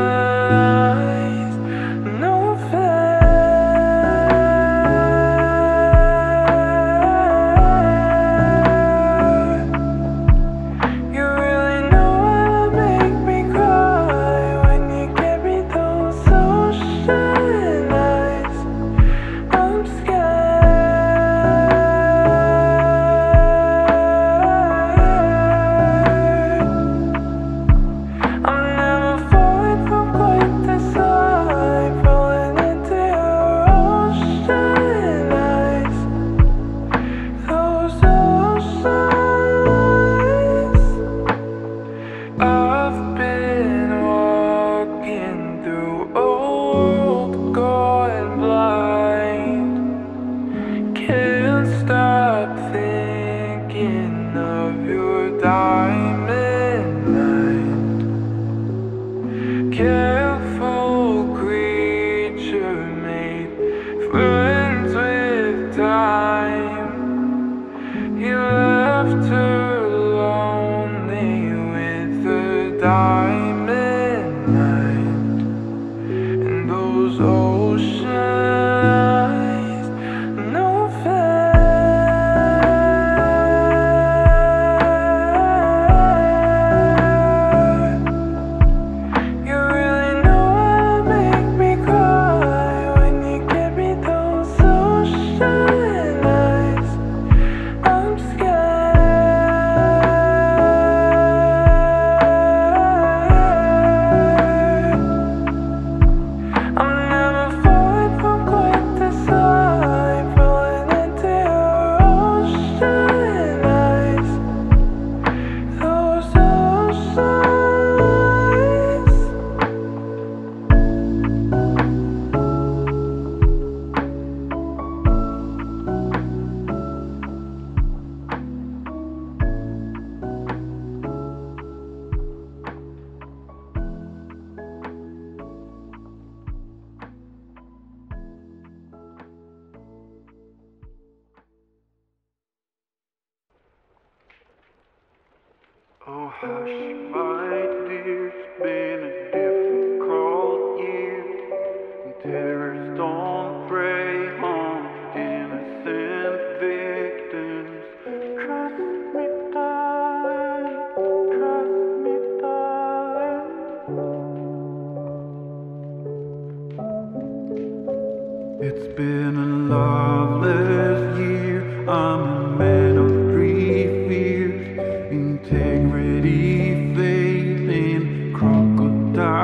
Careful creature made friends with time. He left her lonely with her diamond night and those oceans. Oh, hush, my dear, it's been a difficult year, and terrors don't prey on innocent victims. Trust me, darling. It's been a loveless year, I'm a man of three fears. Integrity, faith in crocodile.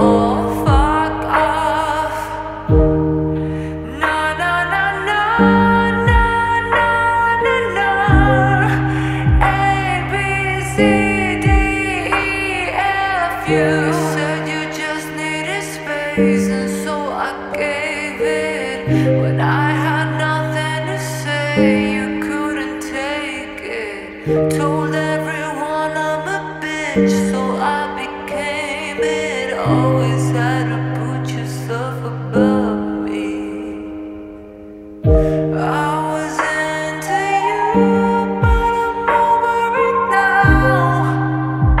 Oh, Told everyone I'm a bitch, so I became it. Always had to put yourself above me. I was into you, but I'm over it now.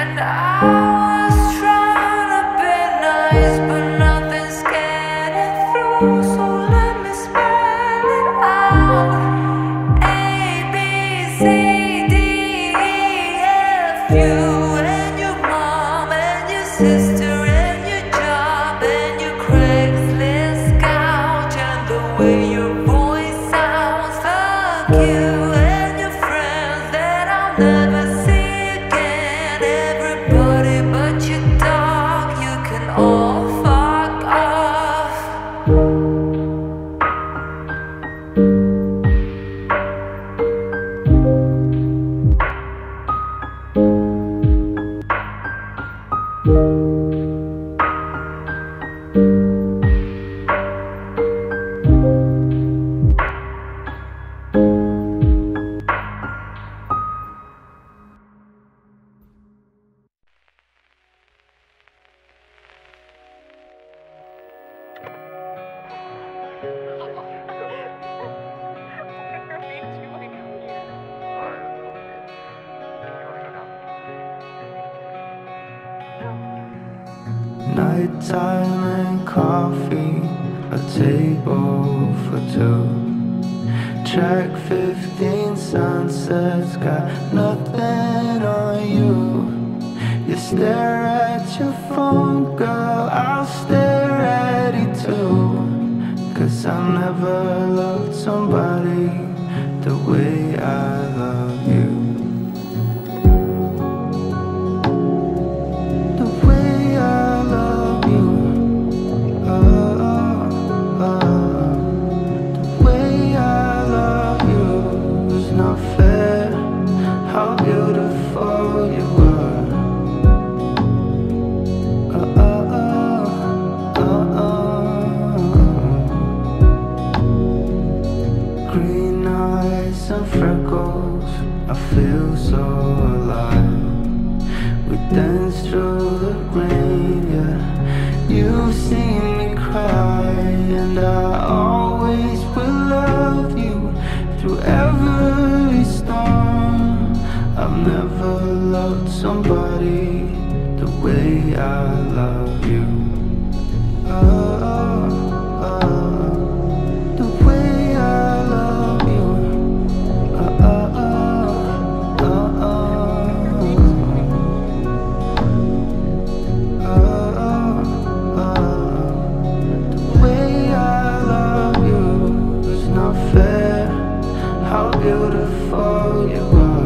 And I was trying to be nice, but nothing's getting through. So let me spell it out. You and your mom and your sister and your job and your Craigslist couch and the way your voice sounds. Fuck you and your friends that I'll never see again. Everybody but your dog, you can all fuck off. Nighttime and coffee, a table for two. Track 15 sunsets, got nothing on you. You stare at your phone, girl, I'll stare at it too. Cause I never loved somebody the way I love you. And freckles, I feel so alive. We dance through the rain, yeah. You've seen me cry, and I always will love you through every storm. I've never loved somebody the way I love you. Beautiful you are.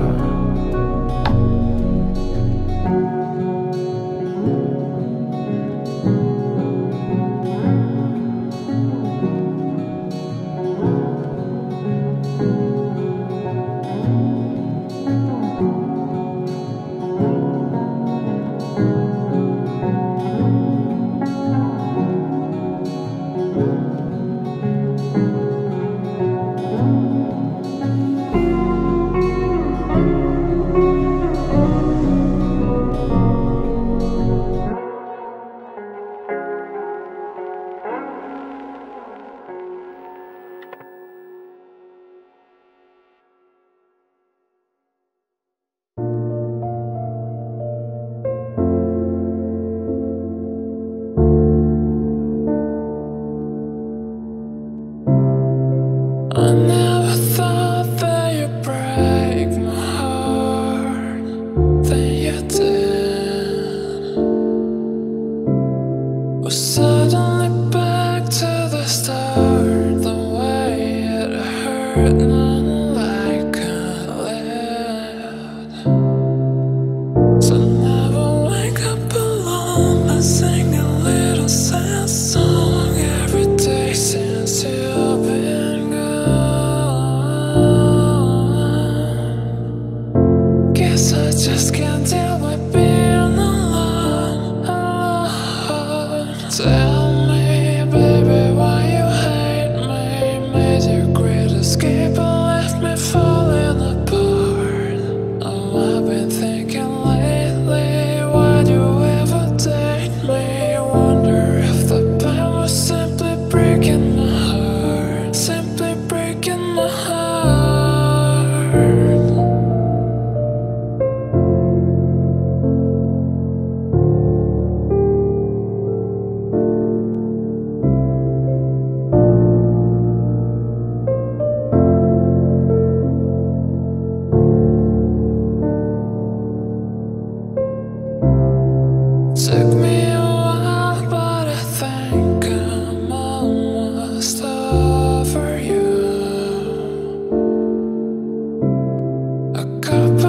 Smoke,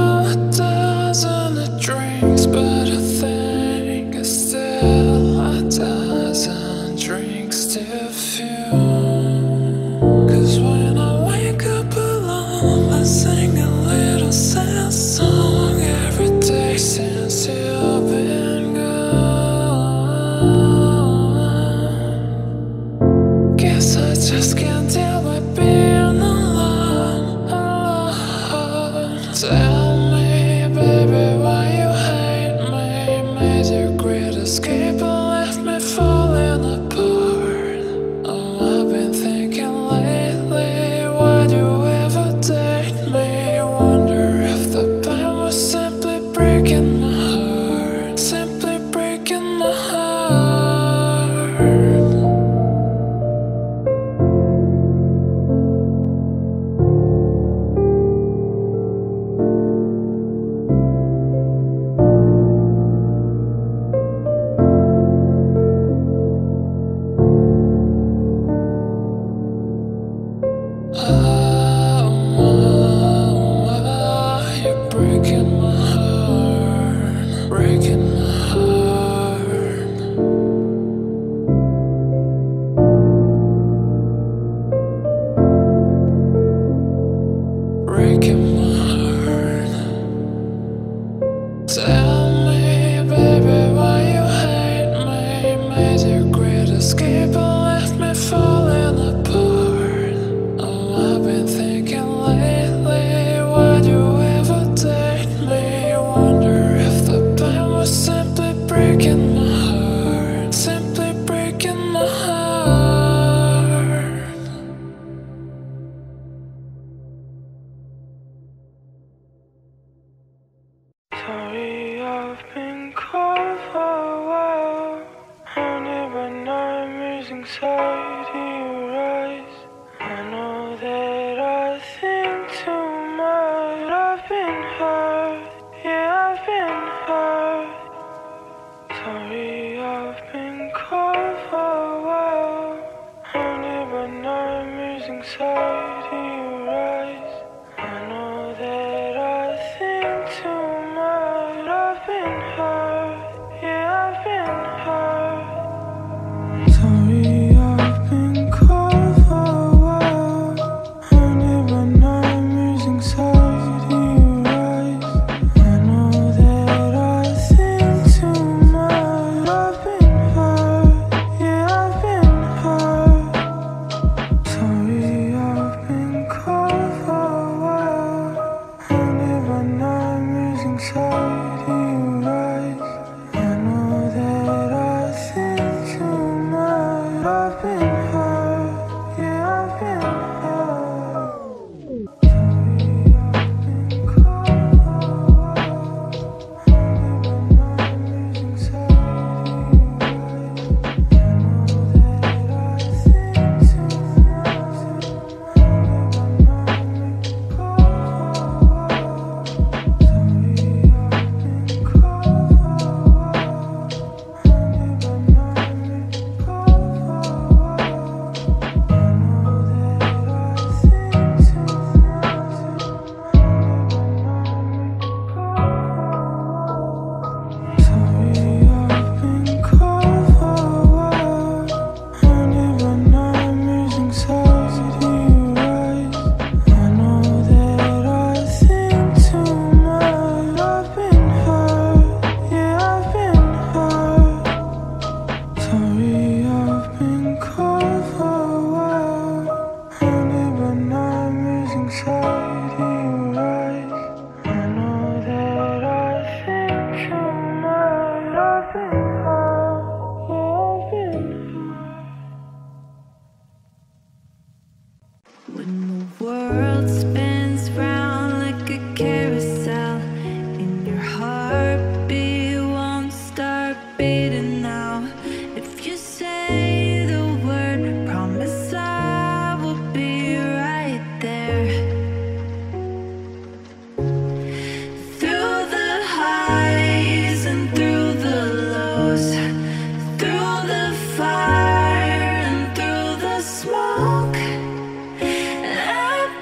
I'm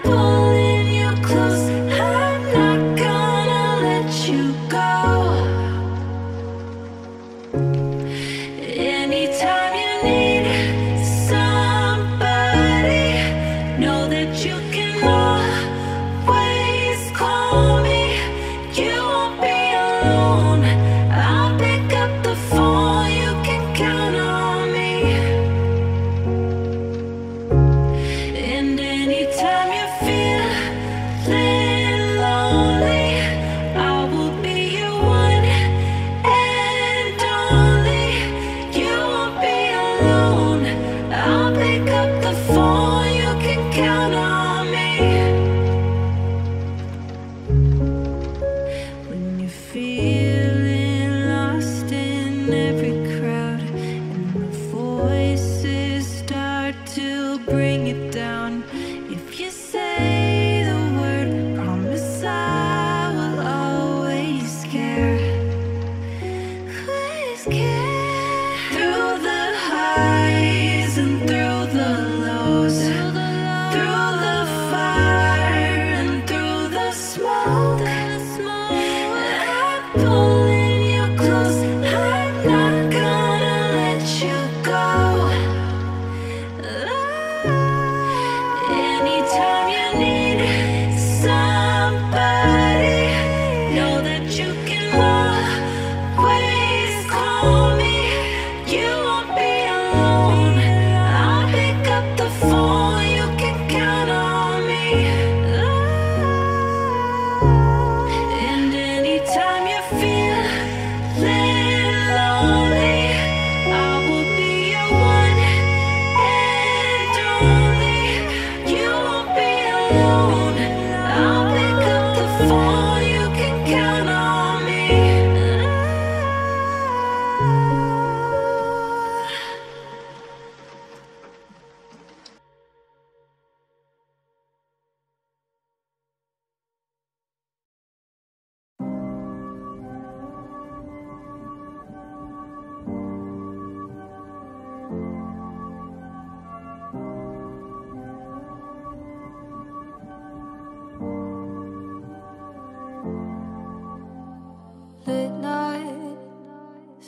pulling you close. I'm not gonna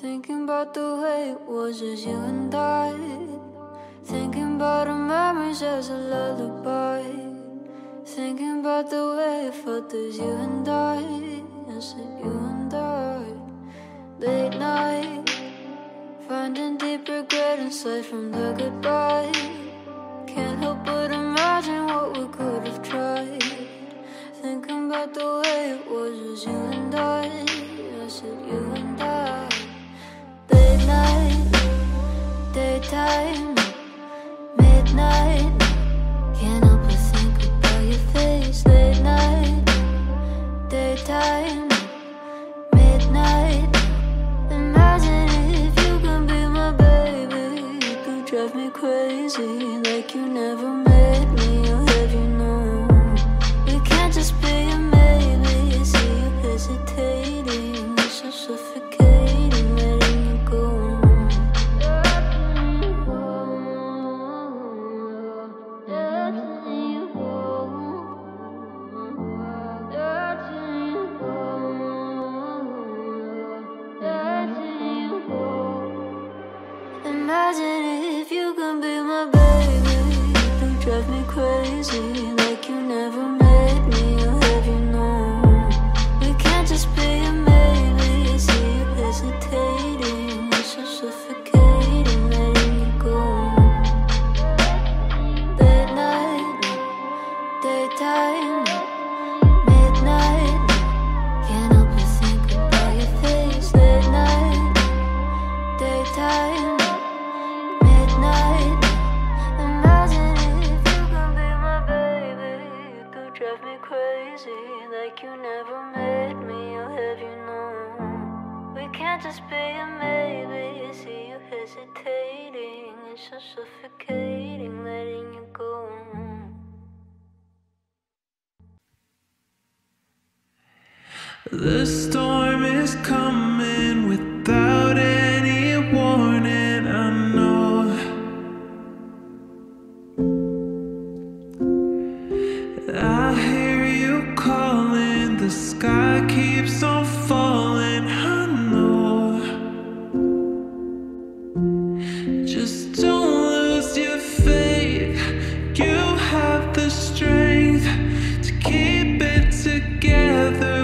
Thinking about the way it was just you and I. Thinking about our memories as a lullaby. Thinking about the way it felt as you and I. I said you and I. Late night, finding deep regret inside from the goodbye. Can't help but imagine what we could have tried. Thinking about the way it was just you and I said you and I. Late night, daytime, midnight, can't help but think about your face. Late night, daytime, midnight, imagine if you can be my baby. You could drive me crazy like you never made me. I'll have you know it can't just be a maybe. See you hesitating, you're so suffocating, letting you go. The storm is coming without any warning, I know. I hear you calling, the sky keeps on falling, I know. Just don't lose your faith, you have the strength to keep it together.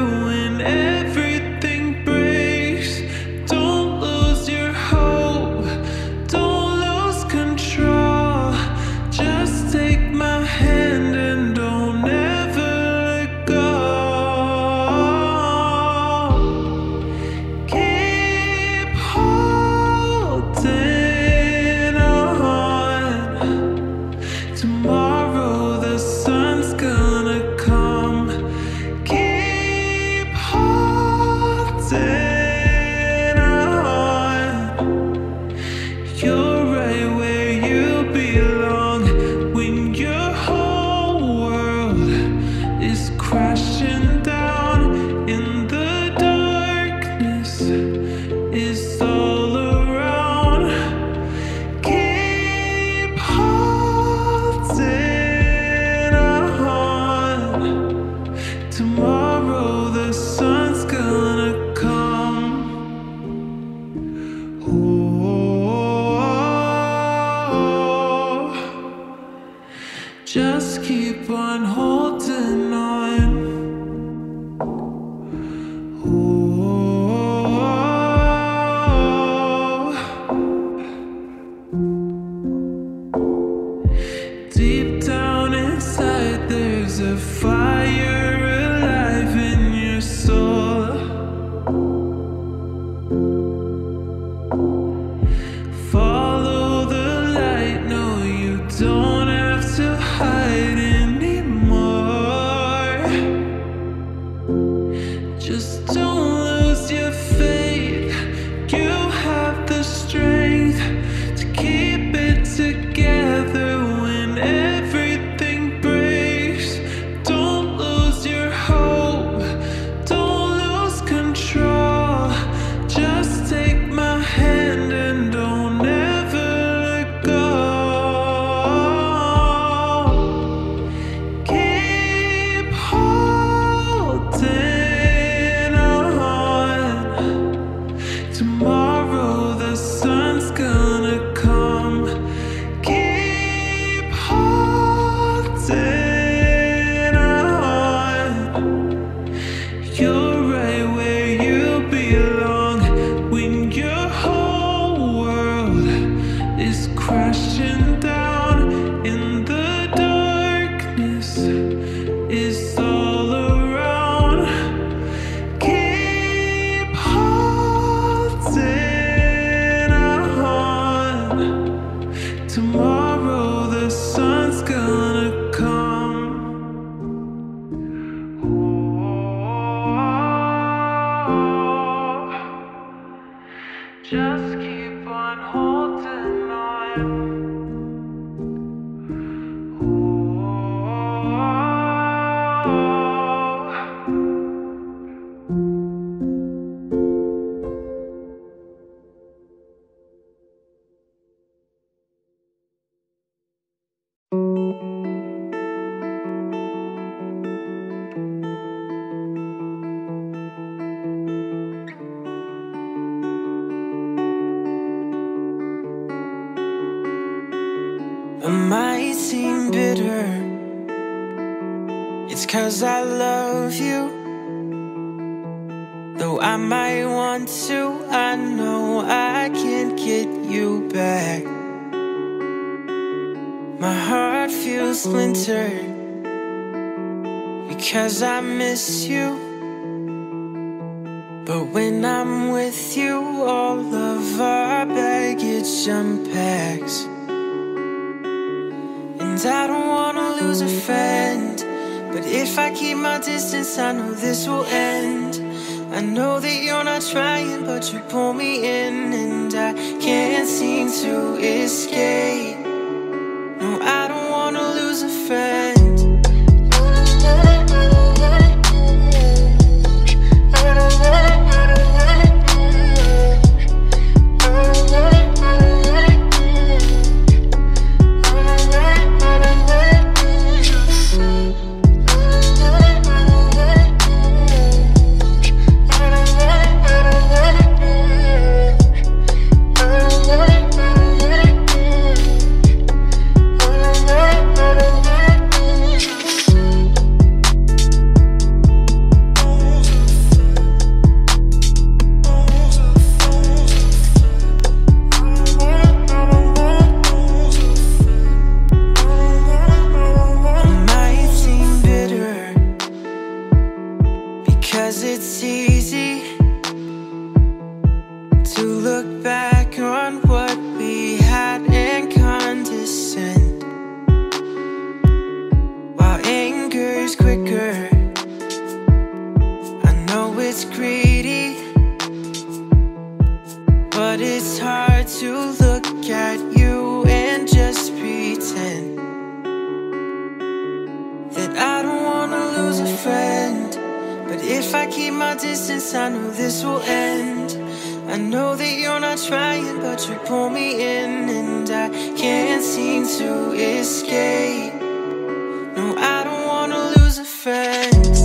You're right where you belong when your whole world is crashing down in the darkness. It's all around. Keep holding on. Tomorrow the sun's gonna come. Just keep on holding on. I might seem bitter, it's 'cause I love you. Though I might want to, I know I can't get you back. My heart feels splintered because I miss you. But when I'm with you, all of our baggage unpacks. I don't wanna lose a friend, but if I keep my distance, I know this will end. I know that you're not trying, but you pull me in, and I can't seem to escape. No, I don't wanna lose a friend. It's easy to look back on what we had and condescend, while anger's quicker. I know it's greedy, but it's hard to look at you and just pretend that I don't wanna lose a friend. But if I keep my distance, I know this will end. I know that you're not trying, but you pull me in, and I can't seem to escape. No, I don't wanna lose a friend.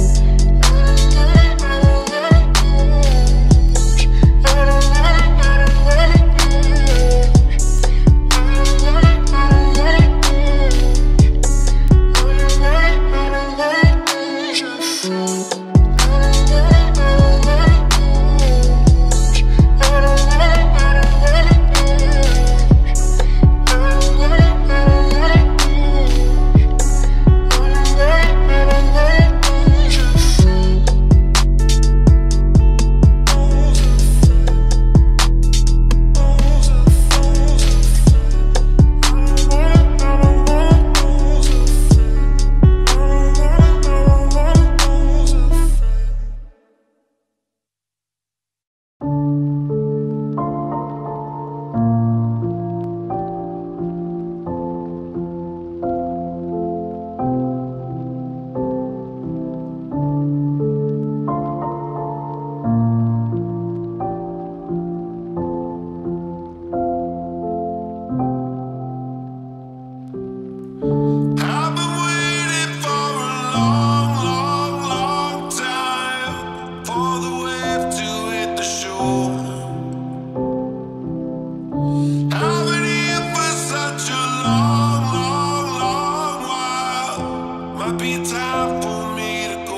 Might be time for me to go.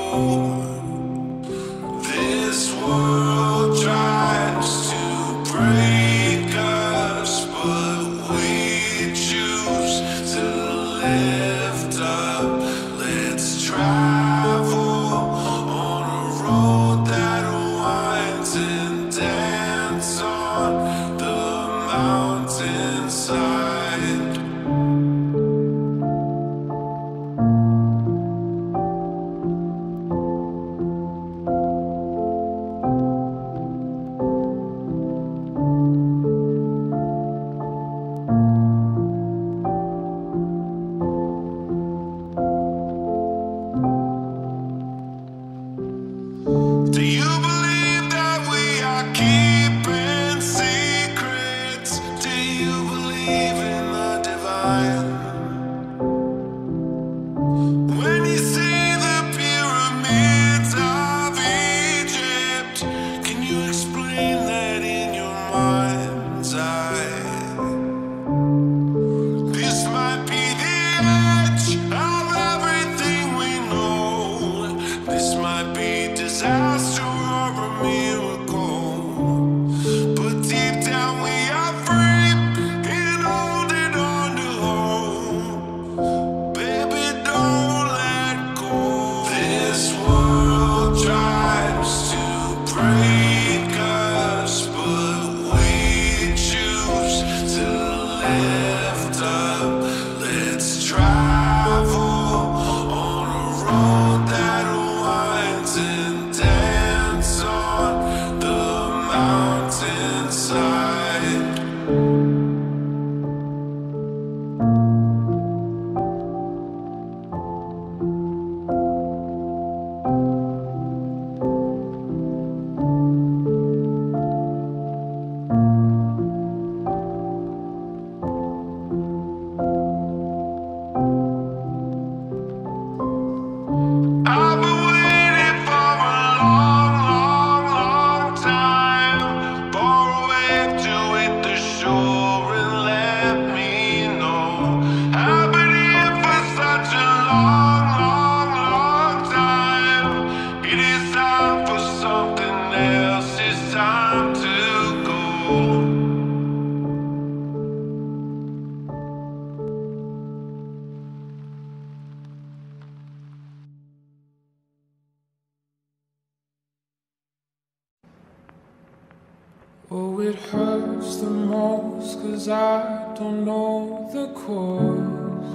Oh, it hurts the most 'cause I don't know the cause.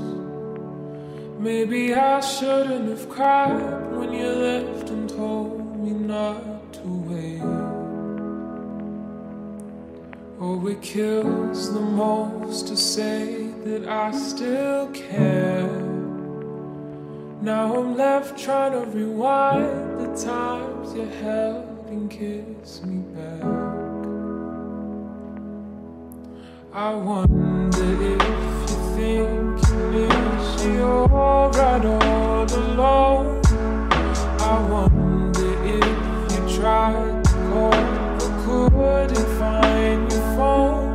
Maybe I shouldn't have cried when you left and told me not to wait. Oh, it kills the most to say that I still care. Now I'm left trying to rewind the times you held and kissed me back. I wonder if you think you miss me or right all alone. I wonder if you tried to call but couldn't find your phone.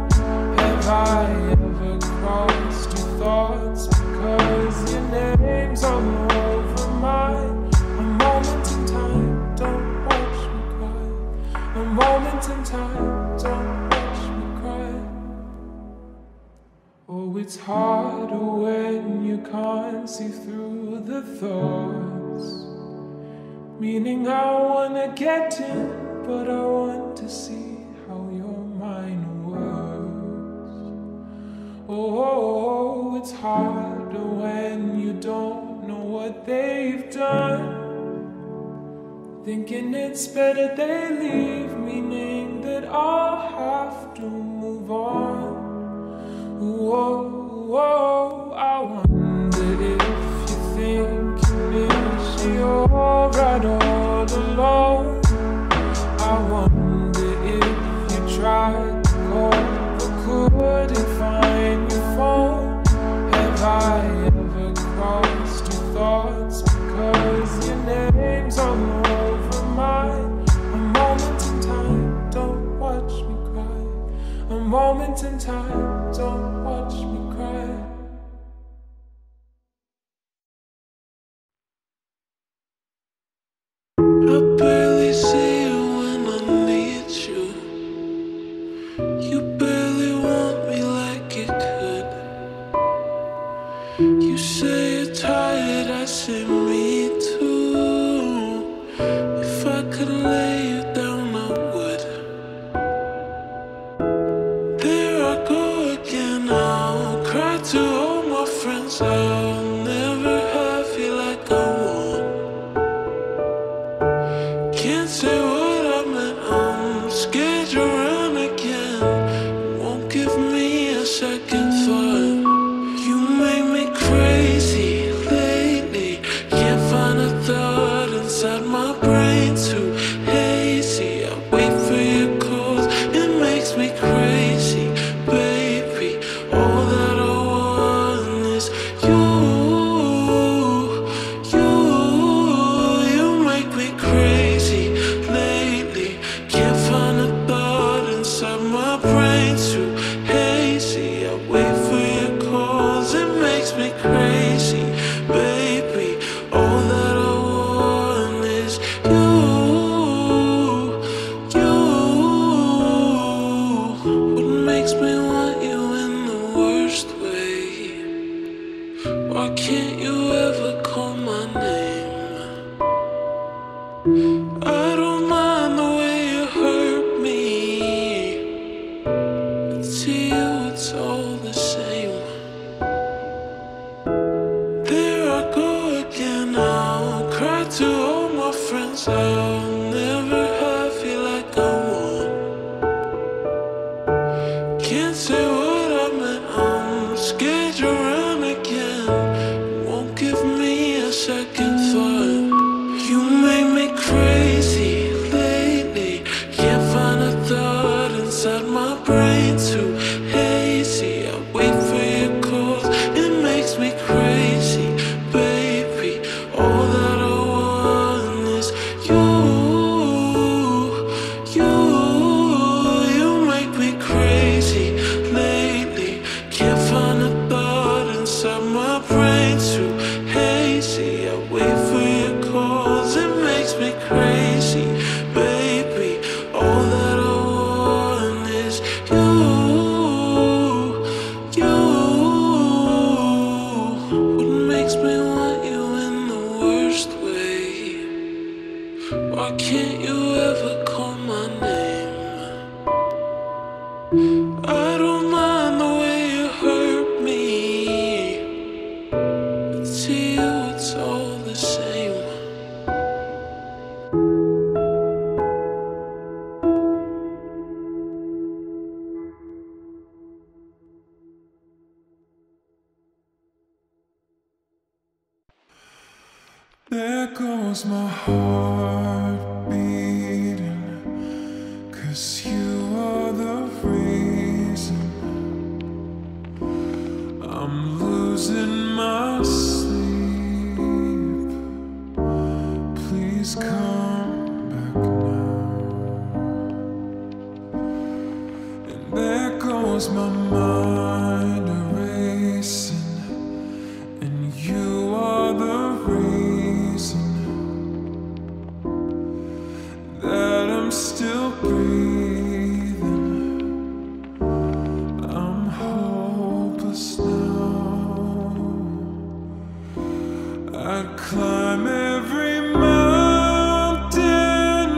Have I ever crossed your thoughts because your name's all over mine? A moment in time, don't watch me cry. A moment in time, don't. Oh, it's harder when you can't see through the thoughts. Meaning I wanna get in, but I want to see how your mind works. Oh, it's harder when you don't know what they've done. Thinking it's better they leave, meaning that I'll have to move on. Whoa, whoa, I wonder if you think you miss me or right all alone. I wonder if you tried to call but couldn't find your phone. Have I ever crossed your thoughts because your name's all over mine? A moment in time, don't watch me cry. A moment in time, don't. There I go. is my heart beating? 'Cause you are the reason I'm losing my sleep. Please come back now. And there goes my mind erasing, and you are the reason that I'm still breathing. I'm hopeless now. I'd climb every mountain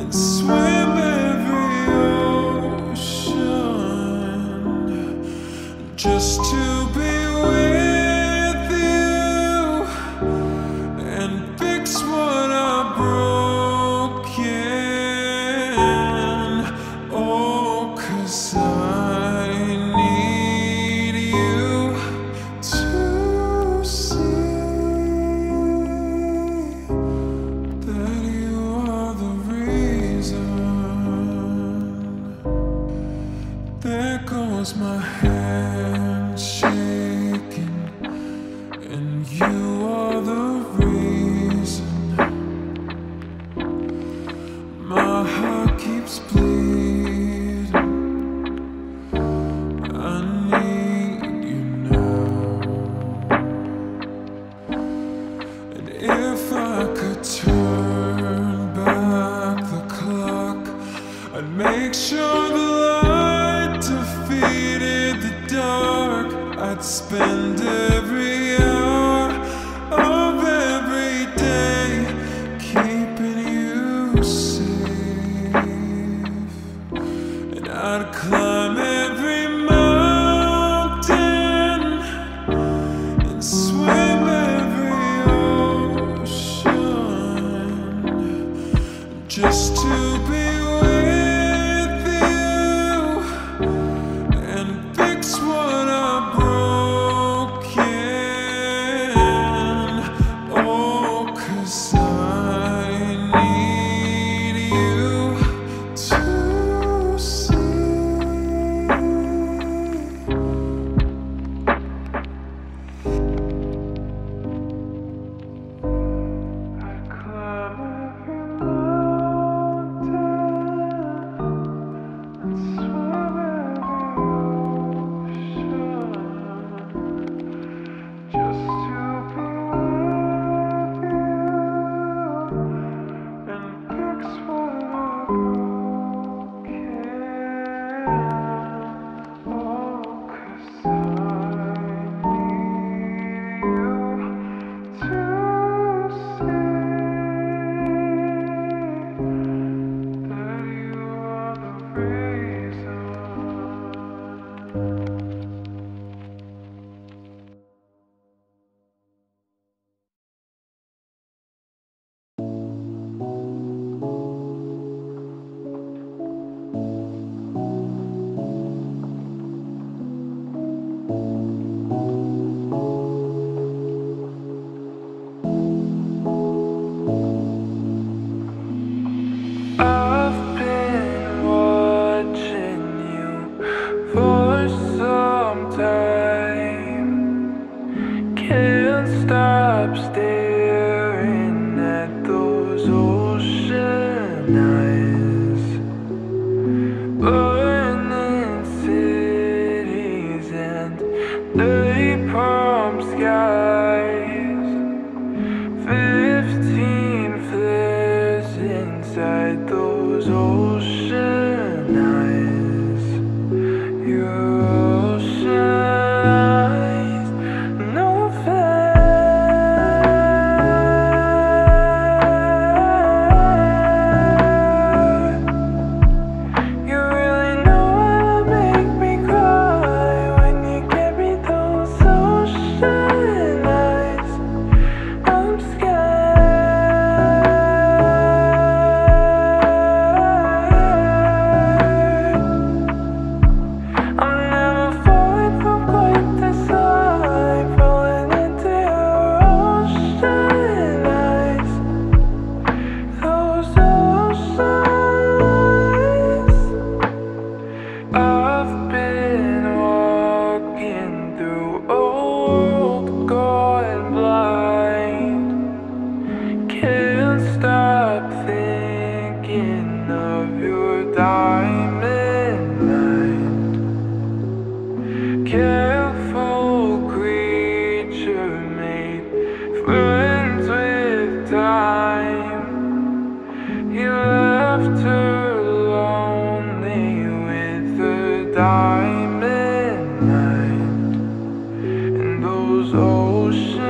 and swim every ocean just to be with you. There goes my hand shaking, and you are the reason my heart keeps bleeding. I need you now. And if I could turn back the clock, I'd make sure the light defeated the dark. I'd spend every hour of every day keeping you safe, and I'd climb every mountain and swim every ocean just to be with you. thinking of your diamond night. Careful creature made friends with time. He left her lonely with her diamond night. And those oceans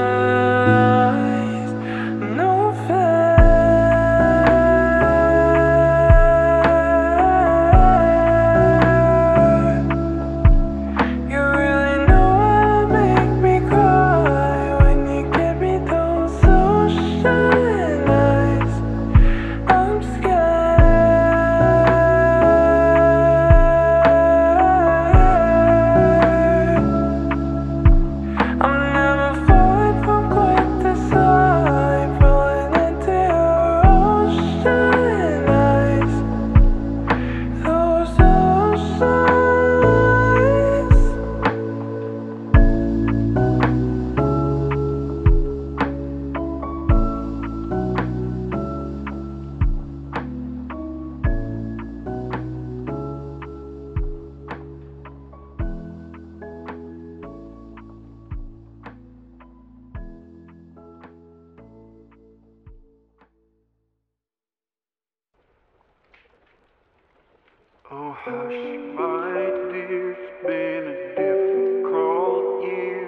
oh, hush, my dear, it's been a difficult year,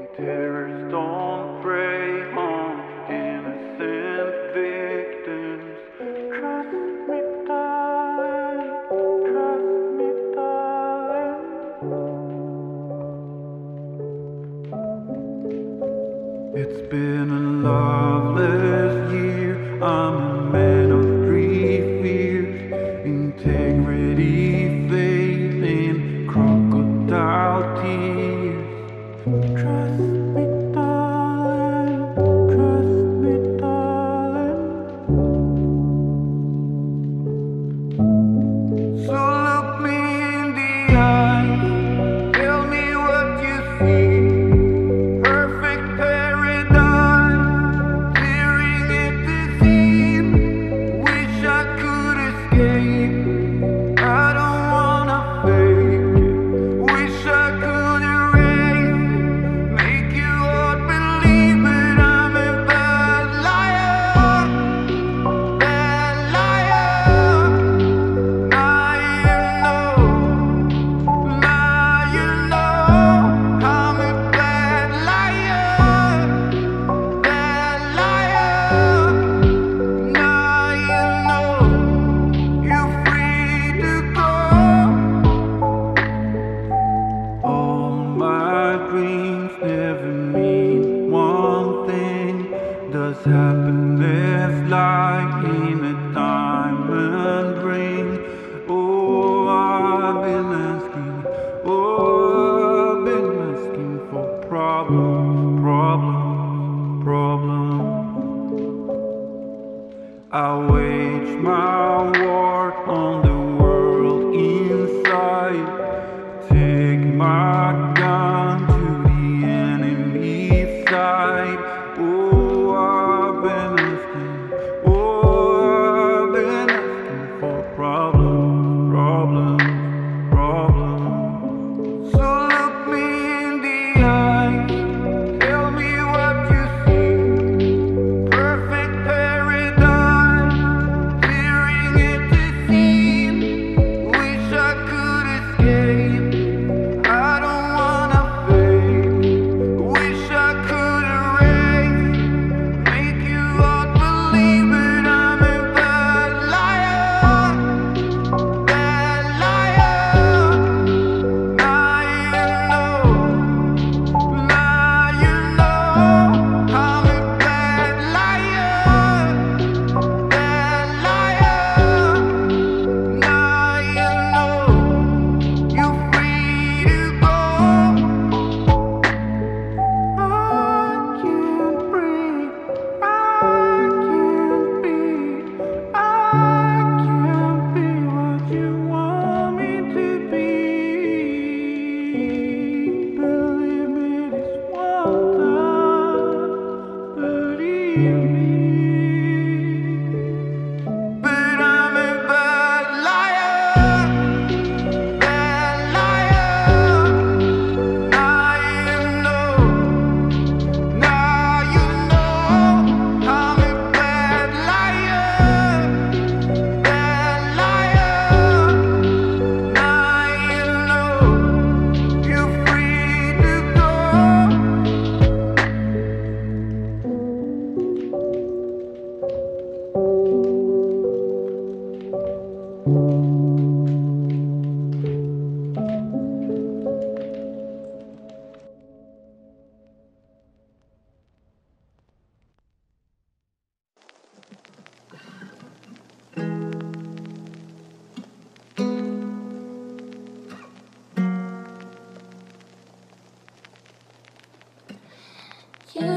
and terrors don't prey on innocent victims. Trust me, darling. It's been a loveless year, I'm a man. Integrity, faith in crocodile tears. Trust me, darling So look me in the eye, tell me what you see. Perfect paradise, staring at the sea. Wish I could escape, happiness like in a diamond ring. Oh, I've been asking, for problems. I wage my war on the world inside. Take my gun to the enemy's side.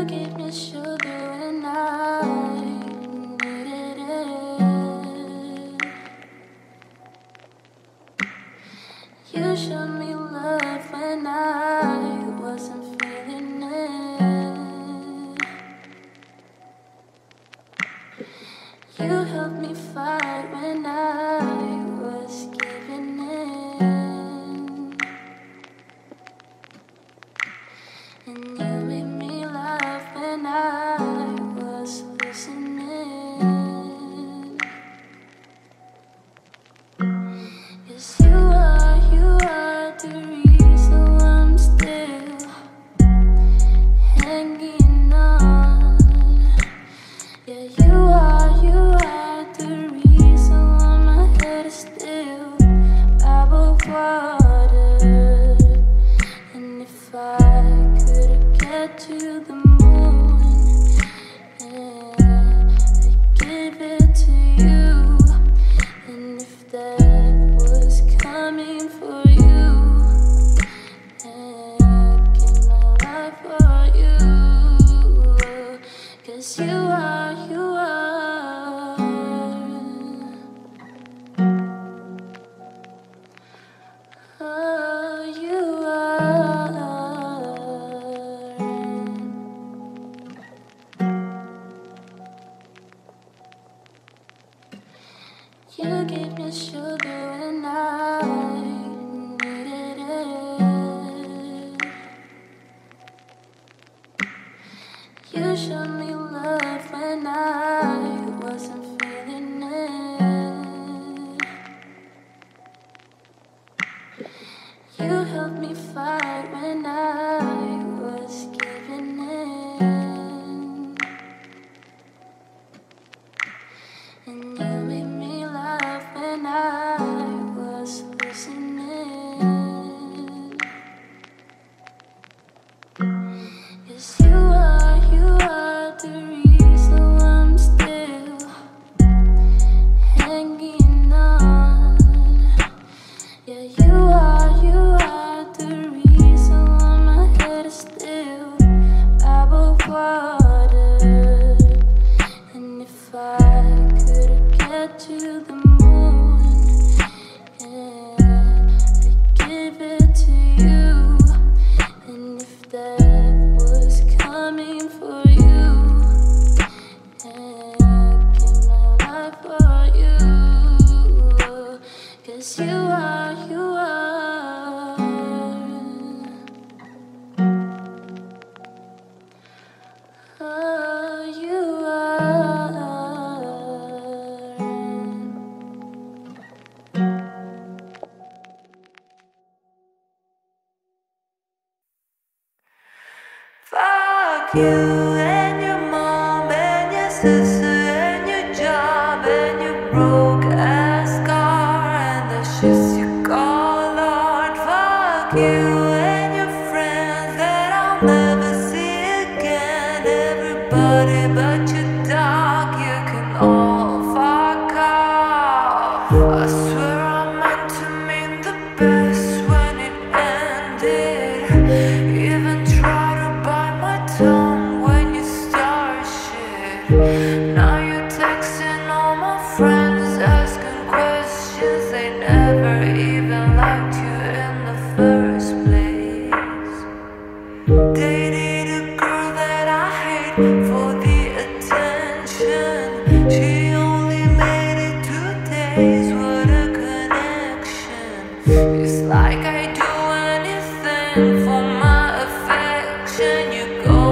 forgiveness, sugar, and I needed it. You showed me love when I wasn't feeling it. You helped me fight when I was giving in. And you to the moon, and I gave it to you. And if that was coming for you, and give my life for you, 'cause you are, oh, you are. You gave me sugar and I needed it. You showed me love when I wasn't feeling it. You helped me fight when I was giving in. And you made me when I was losing it. 'Cause you are the reason I'm still hanging on. Yeah, you are the reason why my head is still above water. And if I could get to the fuck you and your mom and your sister and your job and your broke ass car and the shits you call art. Fuck you and your friends that I'll never see again. Everybody but your dog, you can all fuck off. I swear I meant to mean the best when it ended. Even try when you start shit. Now you're texting all my friends, asking questions. They never even liked you in the first place. Dated a girl that I hate for the attention. She only made it 2 days. What a connection. It's like I do anything for my affection. You go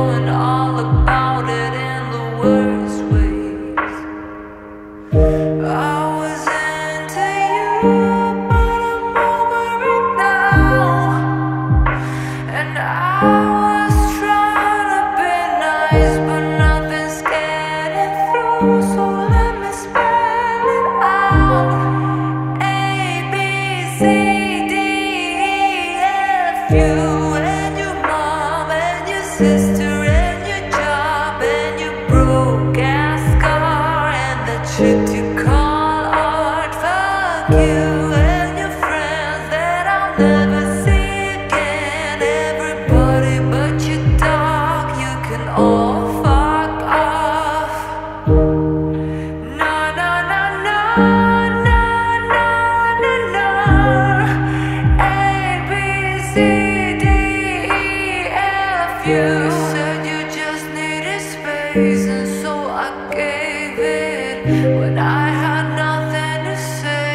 never see again. Everybody but your dog, you can all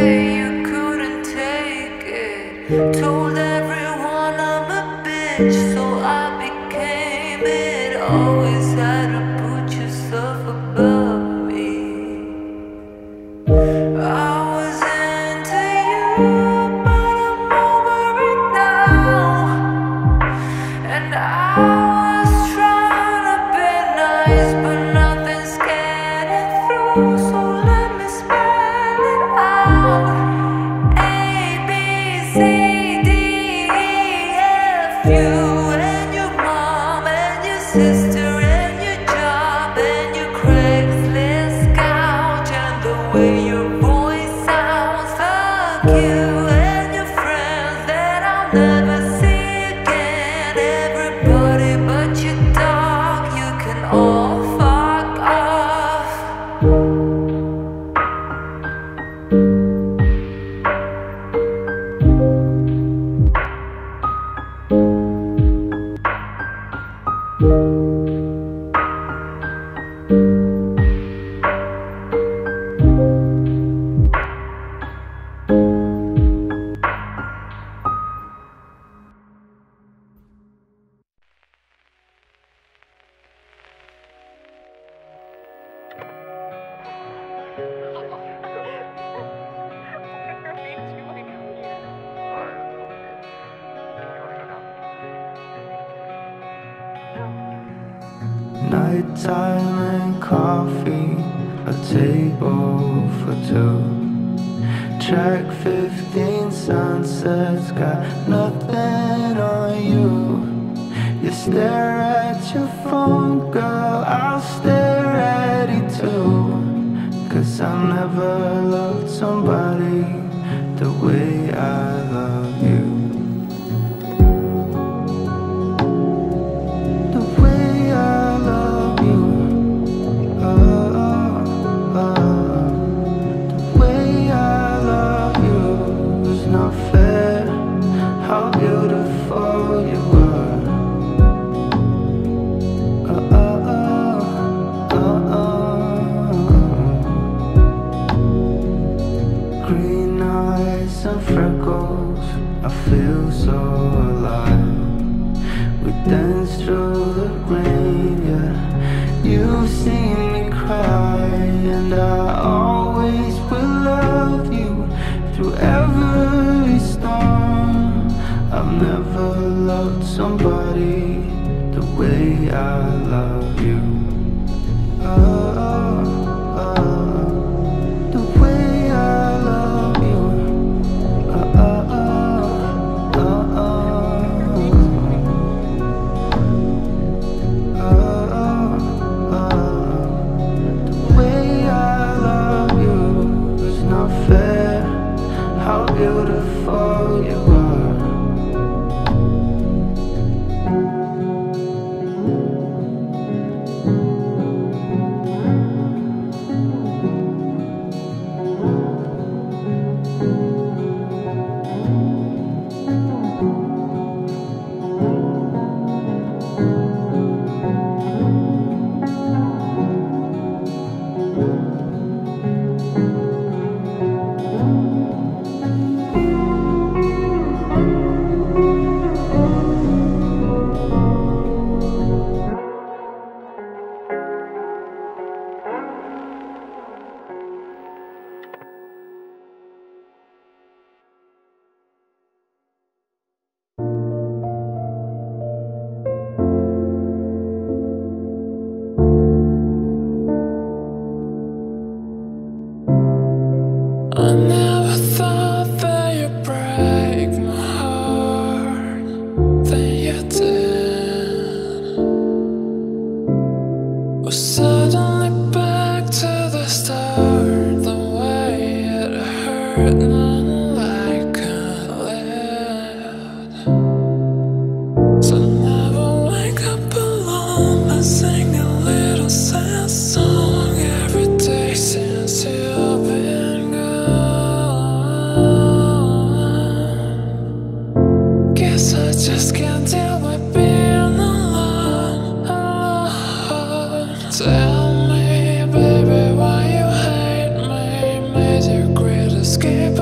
say you couldn't take it. Told everyone I'm a bitch, so I became it. Always had to put yourself above me. I was into you, but I'm over it now. And I was trying to be nice, but nothing's getting through. So let me spell it out. A, B, C, D, E, F, you and your mom and your sister and your job and your Craigslist couch and the way your voice sounds. Fuck you and your friends that I'll never see again. Everybody but your dog, you can all fuck off. Nighttime and coffee, a table for two. Track 15 sunsets, got nothing on you. You stare at your phone, girl, I'll stare at it too. Cause I never loved somebody the way I love you. And freckles, I feel so alive. We dance through the rain, yeah. You've seen me cry, and I always will love you through every storm. I've never loved somebody the way I love you. Beautiful you are. Tell me, baby, why you hate me? Made your great escape.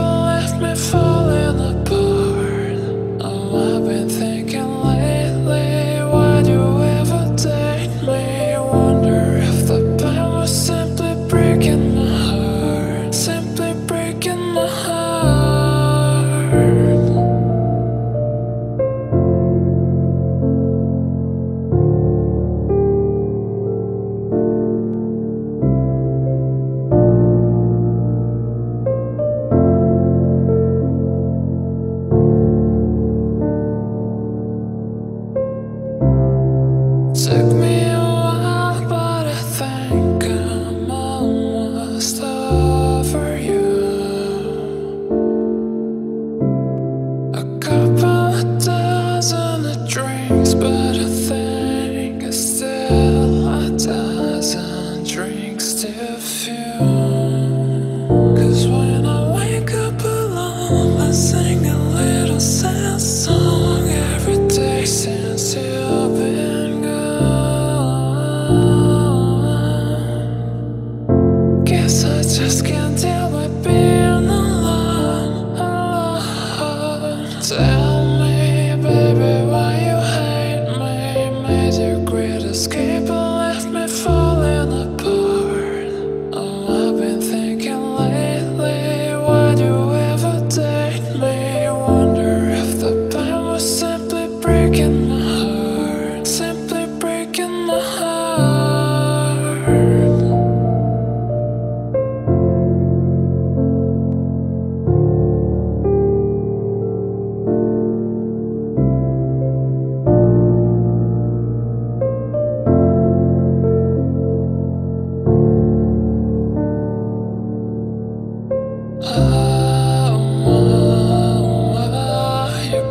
You're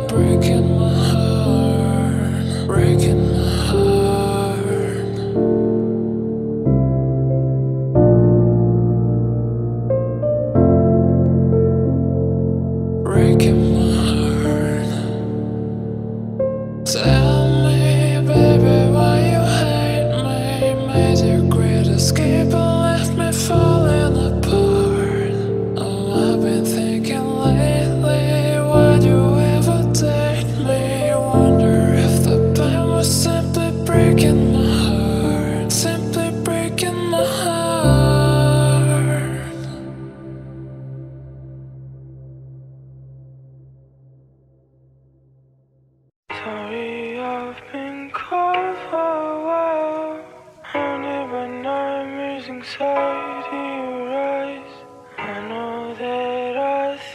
breaking my heart, breaking my heart, breaking my heart. Tell me, baby, why you hate me. Made your great escape and left me falling apart. Oh, I've been thinking lately, why'd you ever date me? Wonder if the pain was simply breaking my heart, simply breaking my heart. Sorry, I've been cold for a while, and every nightmare's anxiety rise. I know that I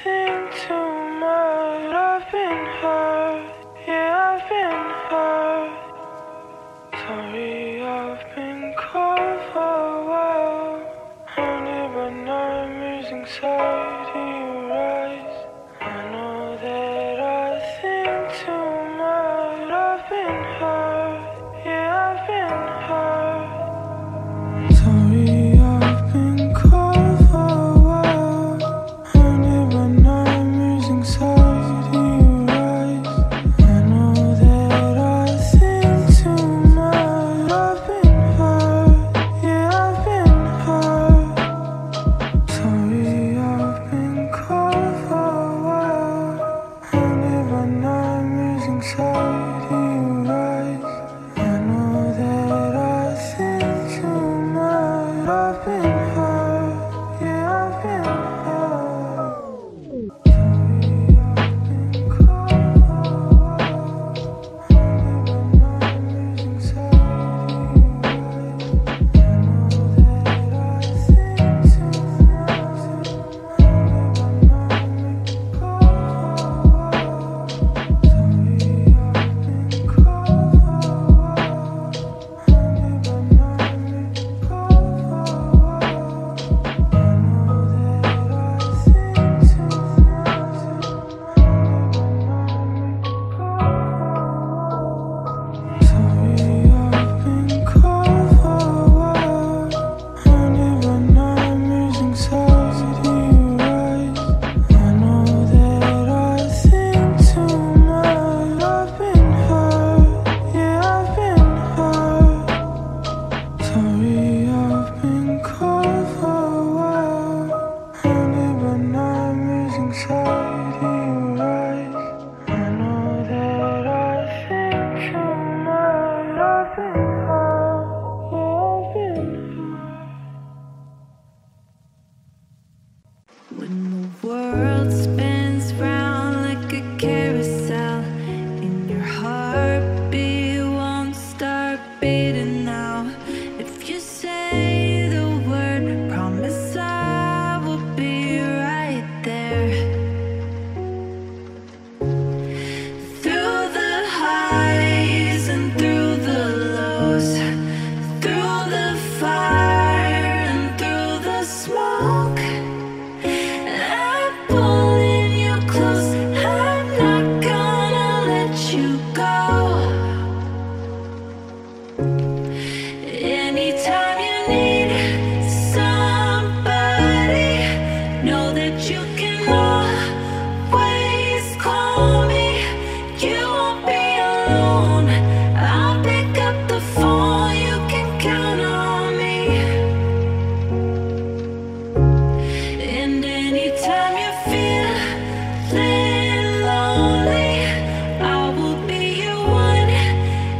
think too much. I've been hurt, yeah, I've been hurt. Sorry, I've been cold for a while, and every nightmare's anxiety rise. I know that I think too much. I've been hurt, yeah, I've been hurt. Sorry, I've been cold for a while, and every nightmare's anxiety rise. I know that I think too much. I've been hurt, yeah, I've been hurt. Sorry, I've been cold for a while, and every nightmare's anxiety rise. I know that I think too much. I've been hurt, yeah, I've been hurt. Sorry, I've been cold for a while, and every nightmare's anxiety rise. I know that I think too much. And every nightmare's cold for a while. Sorry, I've been cold for a while, and every nightmare's cold for a while. I know that I think too much. And every nightmare's cold for a while. Sorry, I've been cold for a while, and every nightmare's anxiety rise. I know that I think too much. I've been hurt, yeah, I've been hurt. Sorry, I've been cold for a while, and every nightmare's anxiety rise. I know that I think too much. I've been hurt, yeah, I've been hurt. When the world spins round like a carousel, and your heartbeat won't start beating now. If you say the word, promise I will be right there. Through the highs and through the lows, through the fire and through the smoke, I'm pulling you close. I'm not gonna let you go. Anytime you need somebody, know that you can always call me. You won't be alone. I'll pick up the phone. You can count on me. And anytime you feel lonely, I will be your one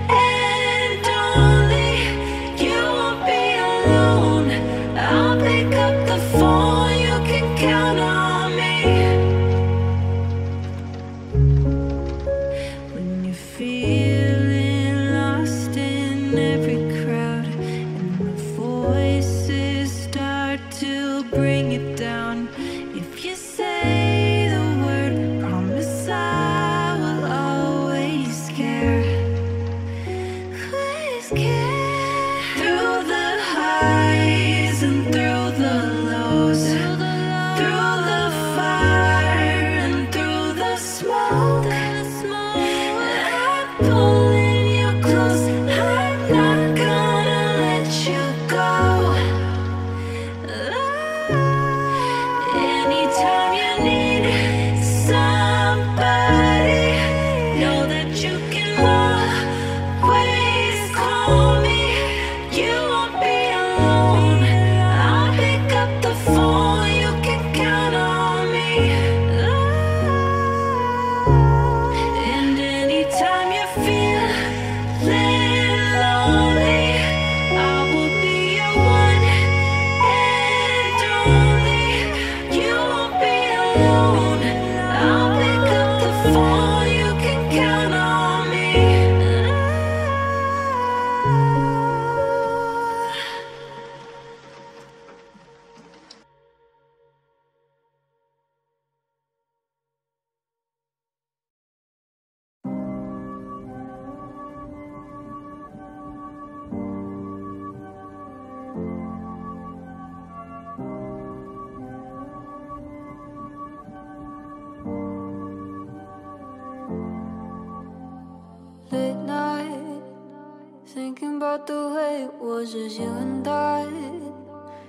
and only. You won't be alone. I'll pick up the phone. You can count on me. about the way it was as you and I,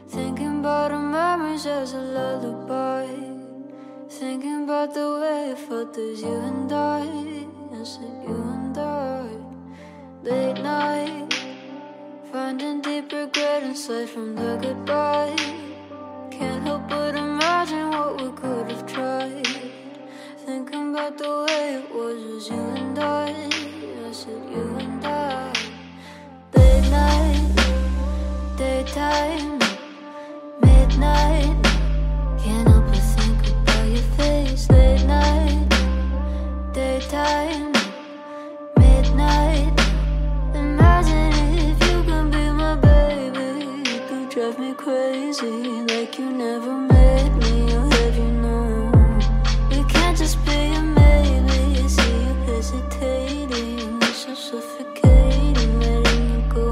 thinking about our memories as a lullaby, thinking about the way it felt as you and I, as you and I. Late night, finding deep regret inside from the goodbye. Can't help but imagine what we could have tried, thinking about the way it was as you and I, as you and I. Late night, daytime, midnight, can't help but think about your face. Late night, daytime, midnight. Imagine if you can be my baby, you could drive me crazy like you never made me. I'll let you know it can't just be a maybe. See you hesitating, you're so suffocating, letting you go.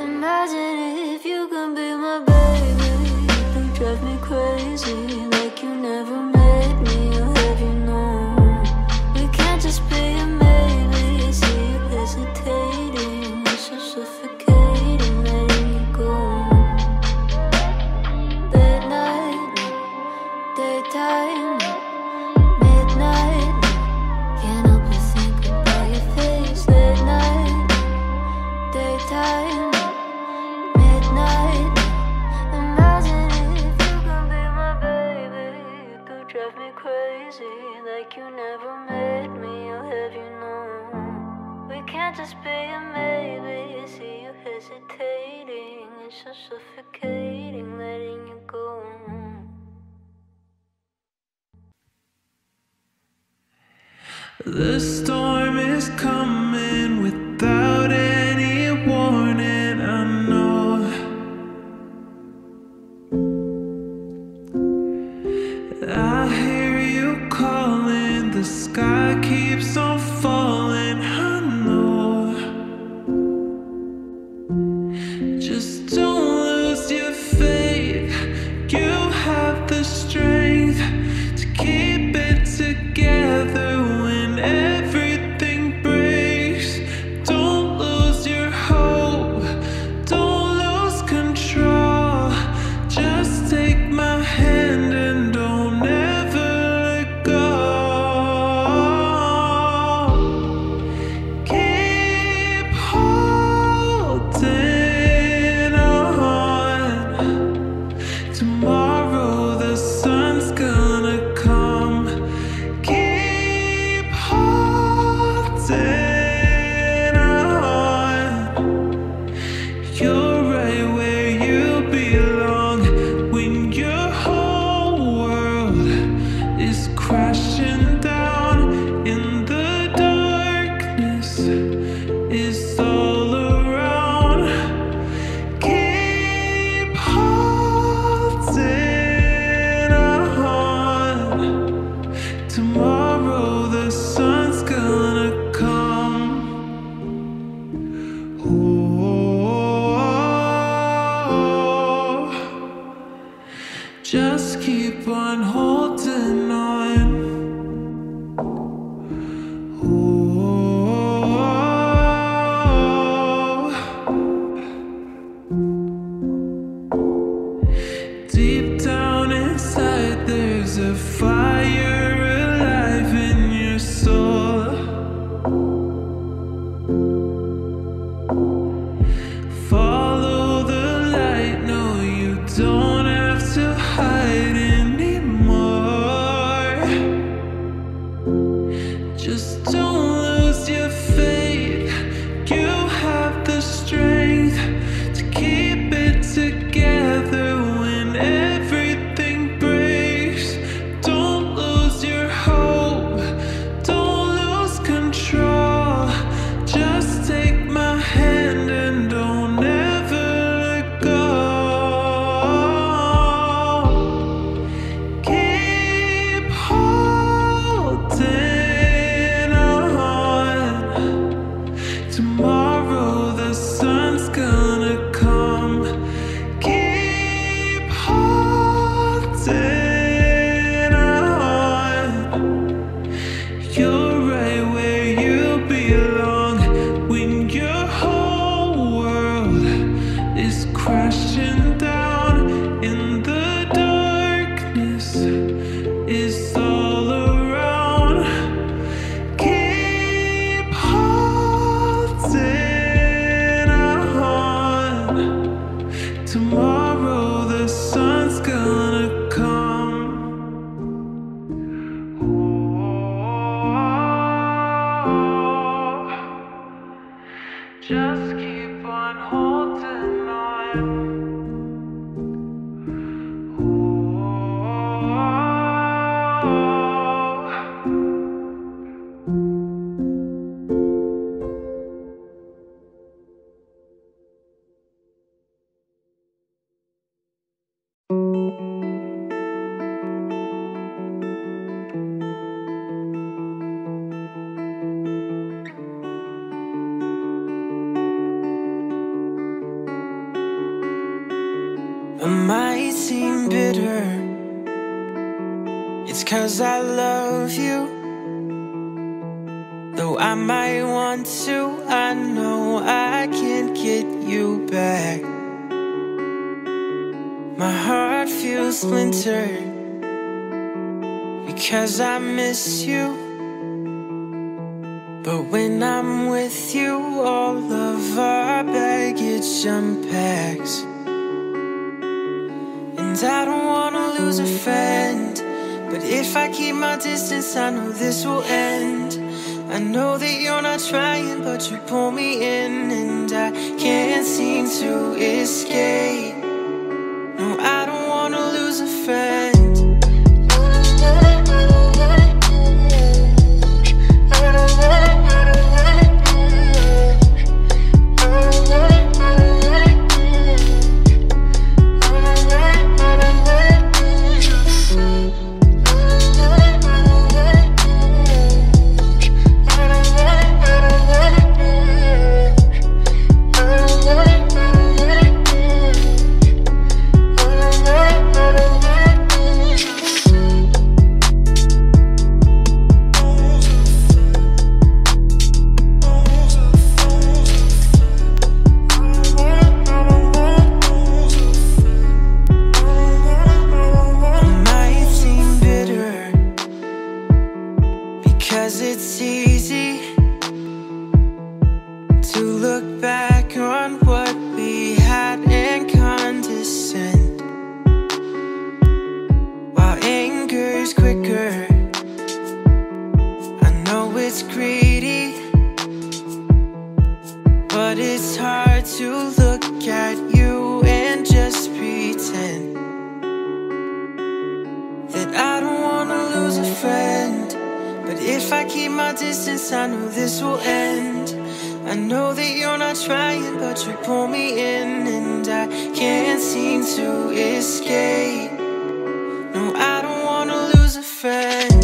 Imagine if you can be my baby, you drive me crazy like you never made me. I'll have you know we can't just be a maybe. See you hesitating, you're so suffocating, letting you go. Late night, daytime, midnight, can't help but think about your face. Late night, daytime, night. Imagine if you could be my baby, you could drive me crazy like you never made me. I'll have you know we can't just be a maybe. See you hesitating, it's so suffocating, letting you go. The storm is coming without any warning, I know. I hear you calling, the sky keeps on falling, I know. Just don't lose your faith, you have the strength to keep it together when everything breaks. Don't lose your hope, don't lose control, just take my hand and don't. Just keep on holding on. Oh. Deep down inside, there's a fire alive in your soul. Follow the light, no, you don't to hide anymore. Just don't lose your faith, you have the strength to keep it together when everything breaks. Don't Just keep on holding on. I might seem bitter, it's 'cause I love you. Though I might want to, I know I can't get you back. My heart feels splintered because I miss you. But when I'm with you, all of our baggage unpacks. I don't wanna lose a friend, but if I keep my distance, I know this will end. I know that you're not trying, but you pull me in, and I can't seem to escape. No, I don't wanna lose a friend. But it's hard to look at you and just pretend that I don't wanna lose a friend. But if I keep my distance, I know this will end. I know that you're not trying, but you pull me in, and I can't seem to escape. No, I don't wanna lose a friend.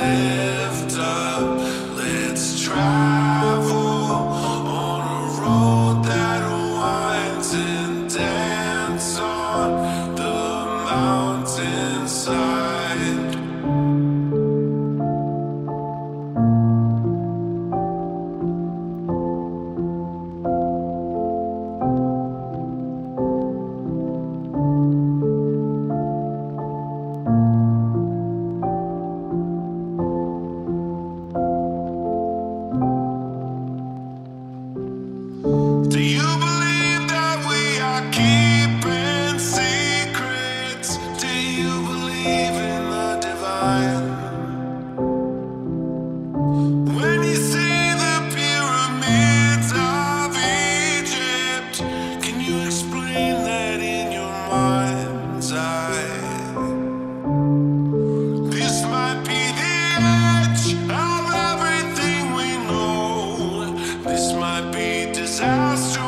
Lift up, lift Let's travel on a road that winds and dance on the mountainside. Do you believe that we are keeping secrets? Do you believe in the divine? When you see the pyramids of Egypt, can you explain that in your mind's eye? This might be the edge of everything we know. This might be disaster.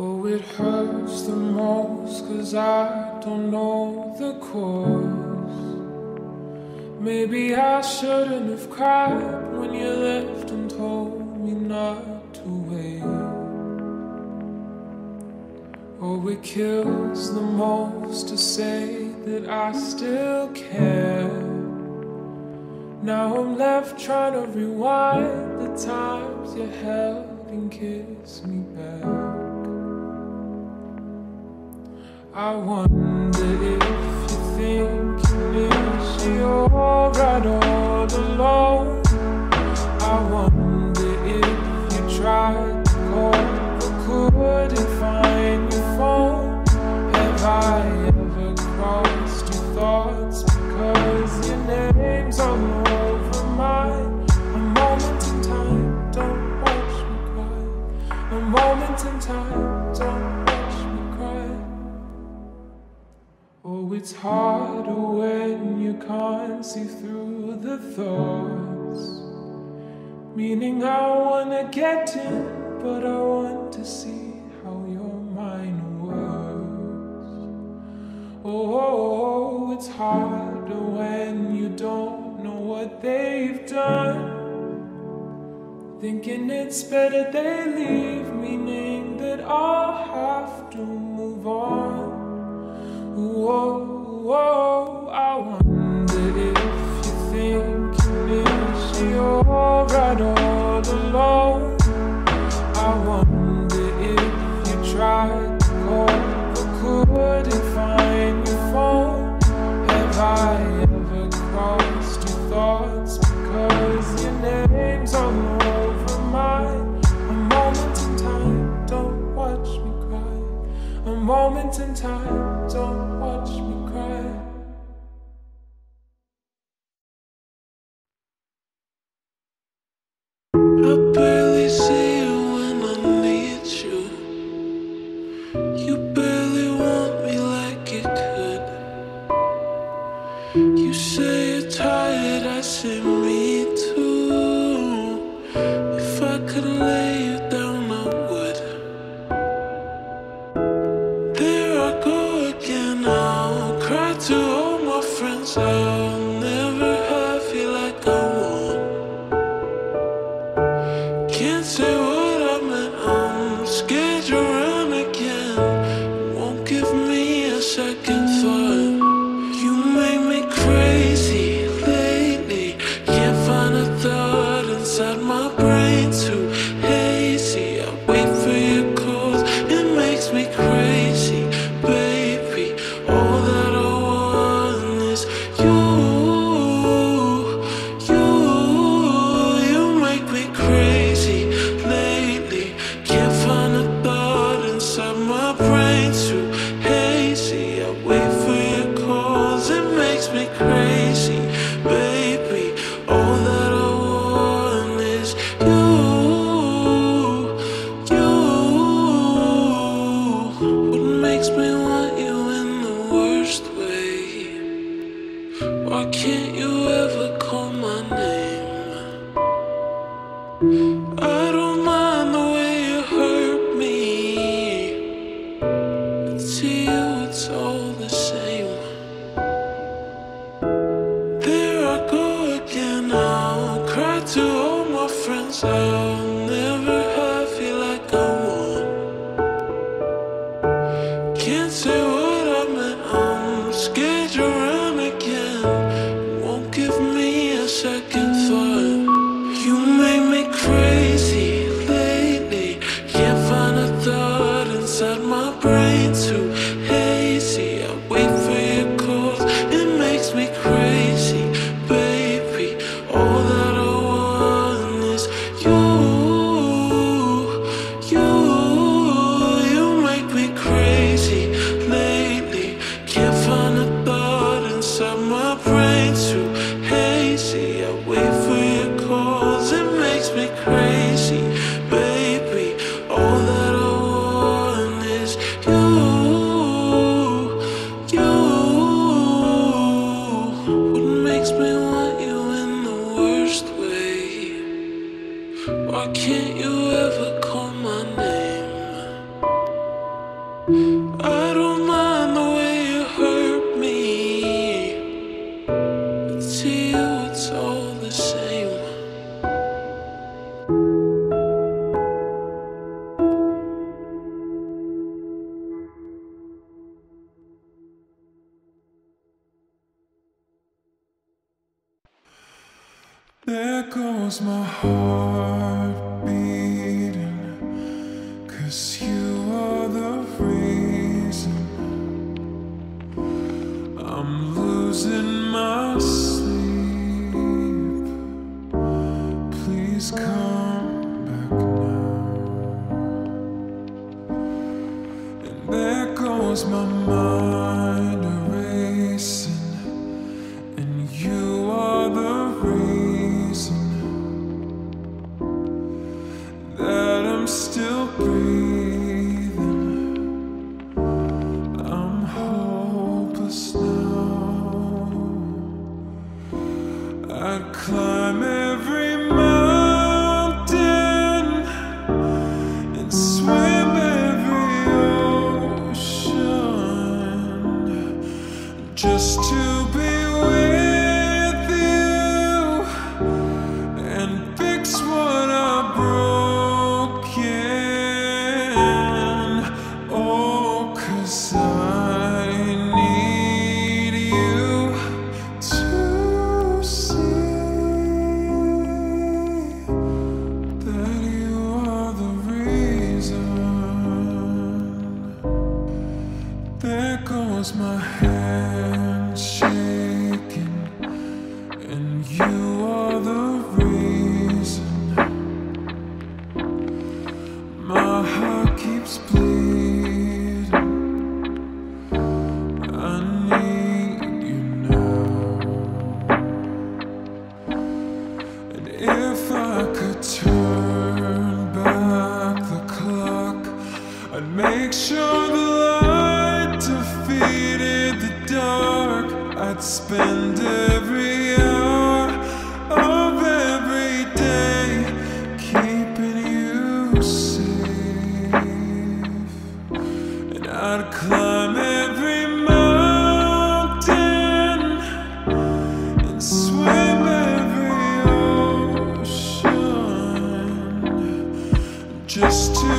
Oh, it hurts the most 'cause I don't know the cause. Maybe I shouldn't have cried when you left and told me not to wait. Oh, it kills the most to say that I still care. Now I'm left trying to rewind the times you held and kissed me back. I wonder if you think it is you're right all alone. I wonder if you tried to call but couldn't find your phone. Have I ever crossed your thoughts because your name's all over mine? A moment in time, don't watch me cry. A moment in time, don't. Oh, it's harder when you can't see through the thoughts. Meaning I wanna get in, but I want to see how your mind works. Oh, it's harder when you don't know what they've done. Thinking it's better they leave, meaning that I'll have to move on. Whoa, whoa, I wonder if you think it's you're right all alone. I wonder if you tried to call but couldn't find your phone. Have I ever crossed your thoughts because your name's all over mine? A moment in time, don't watch me cry. A moment in time, don't. You say you're tired, I say Just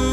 to